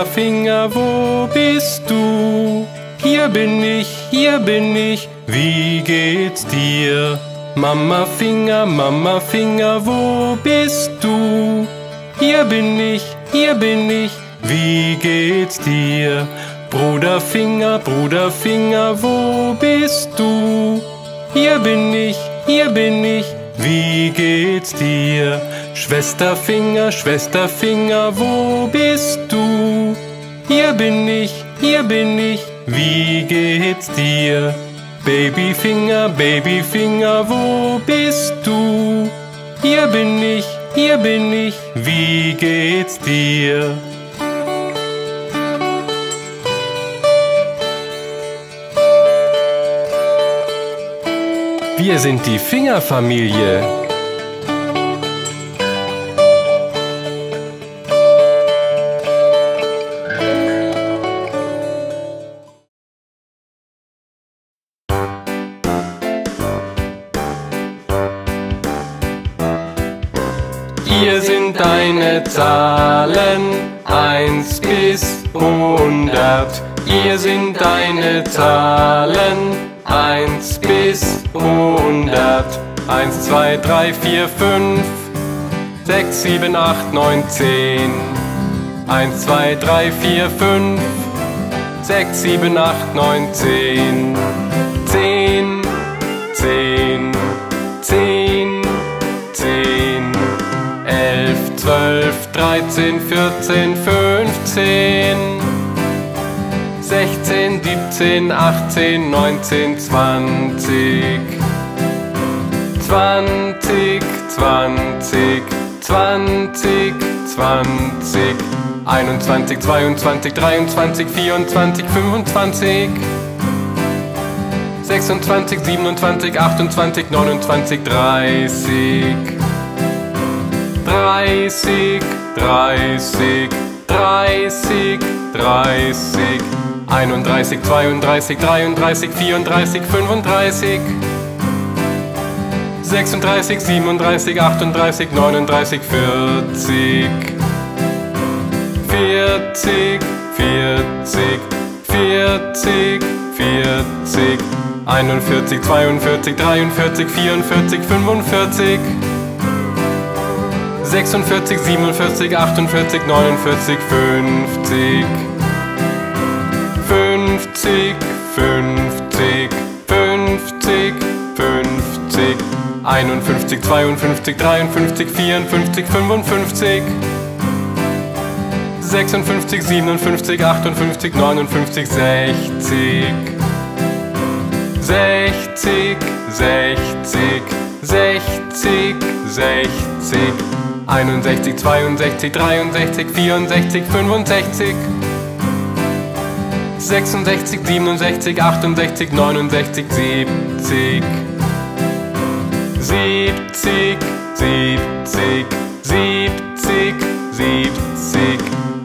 Finger, wo bist du? Hier bin ich, wie geht's dir? Mama Finger, wo bist du? Hier bin ich, wie geht's dir? Bruder Finger, wo bist du? Hier bin ich, wie geht's dir? Schwester Finger, wo bist du? Hier bin ich, wie geht's dir? Baby Finger, wo bist du? Hier bin ich, wie geht's dir? Wir sind die Fingerfamilie. Hier sind deine Zahlen 1 bis 100. Hier sind deine Zahlen 1 bis 100. 1, 2, 3, 4, 5, 6, 7, 8, 9, 10. 1, 2, 3, 4, 5, 6, 7, 8, 9, 10. 10, 10, 10, 10. 11, 12, 13, 14, 15. 16, 17, 18, 19, 20. 20, 20, 20, 20. 21, 22, 23, 24, 25, 26, 27, 28, 29, 30, 30, 30, 30, 30, 31, 32, 33, 34, 35, 36, 37, 38, 39, 40, 40, 40, 40, 40, 41, 42, 43, 44, 45, 46, 47, 48, 49, 50, 50, 50, 50, 50, 51, 52, 53, 54, 55, 56, 57, 58, 59, 60, 60, 60, 60, 60, 61, 62, 63, 64, 65, 66, 67, 68, 69, 70, 70, 70, 70, 70, 71, 72, 73, 74, 75, 76, 77, 78, 79, 80, 80, 80, 80, 80, 81, 82, 83, 84, 85, 86, 87, 88, 89, 90, 90, 90, 90, 90, 91, 92, 93, 94, 95, 96, 97, 98, 99,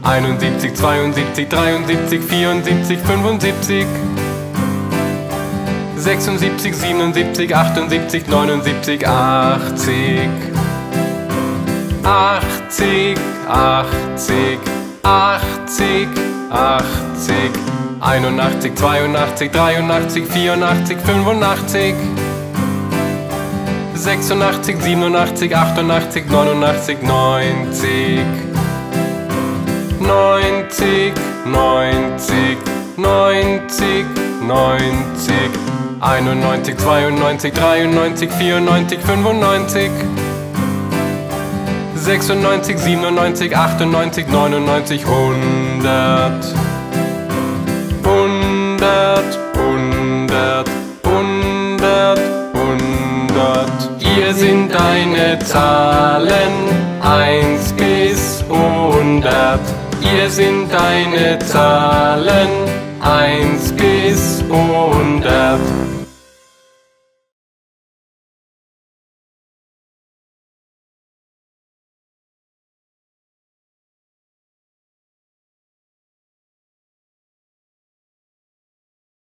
100, 100, 100, 100, 100. Hier sind deine Zahlen 1 bis 100. Hier sind deine Zahlen 1 bis 100.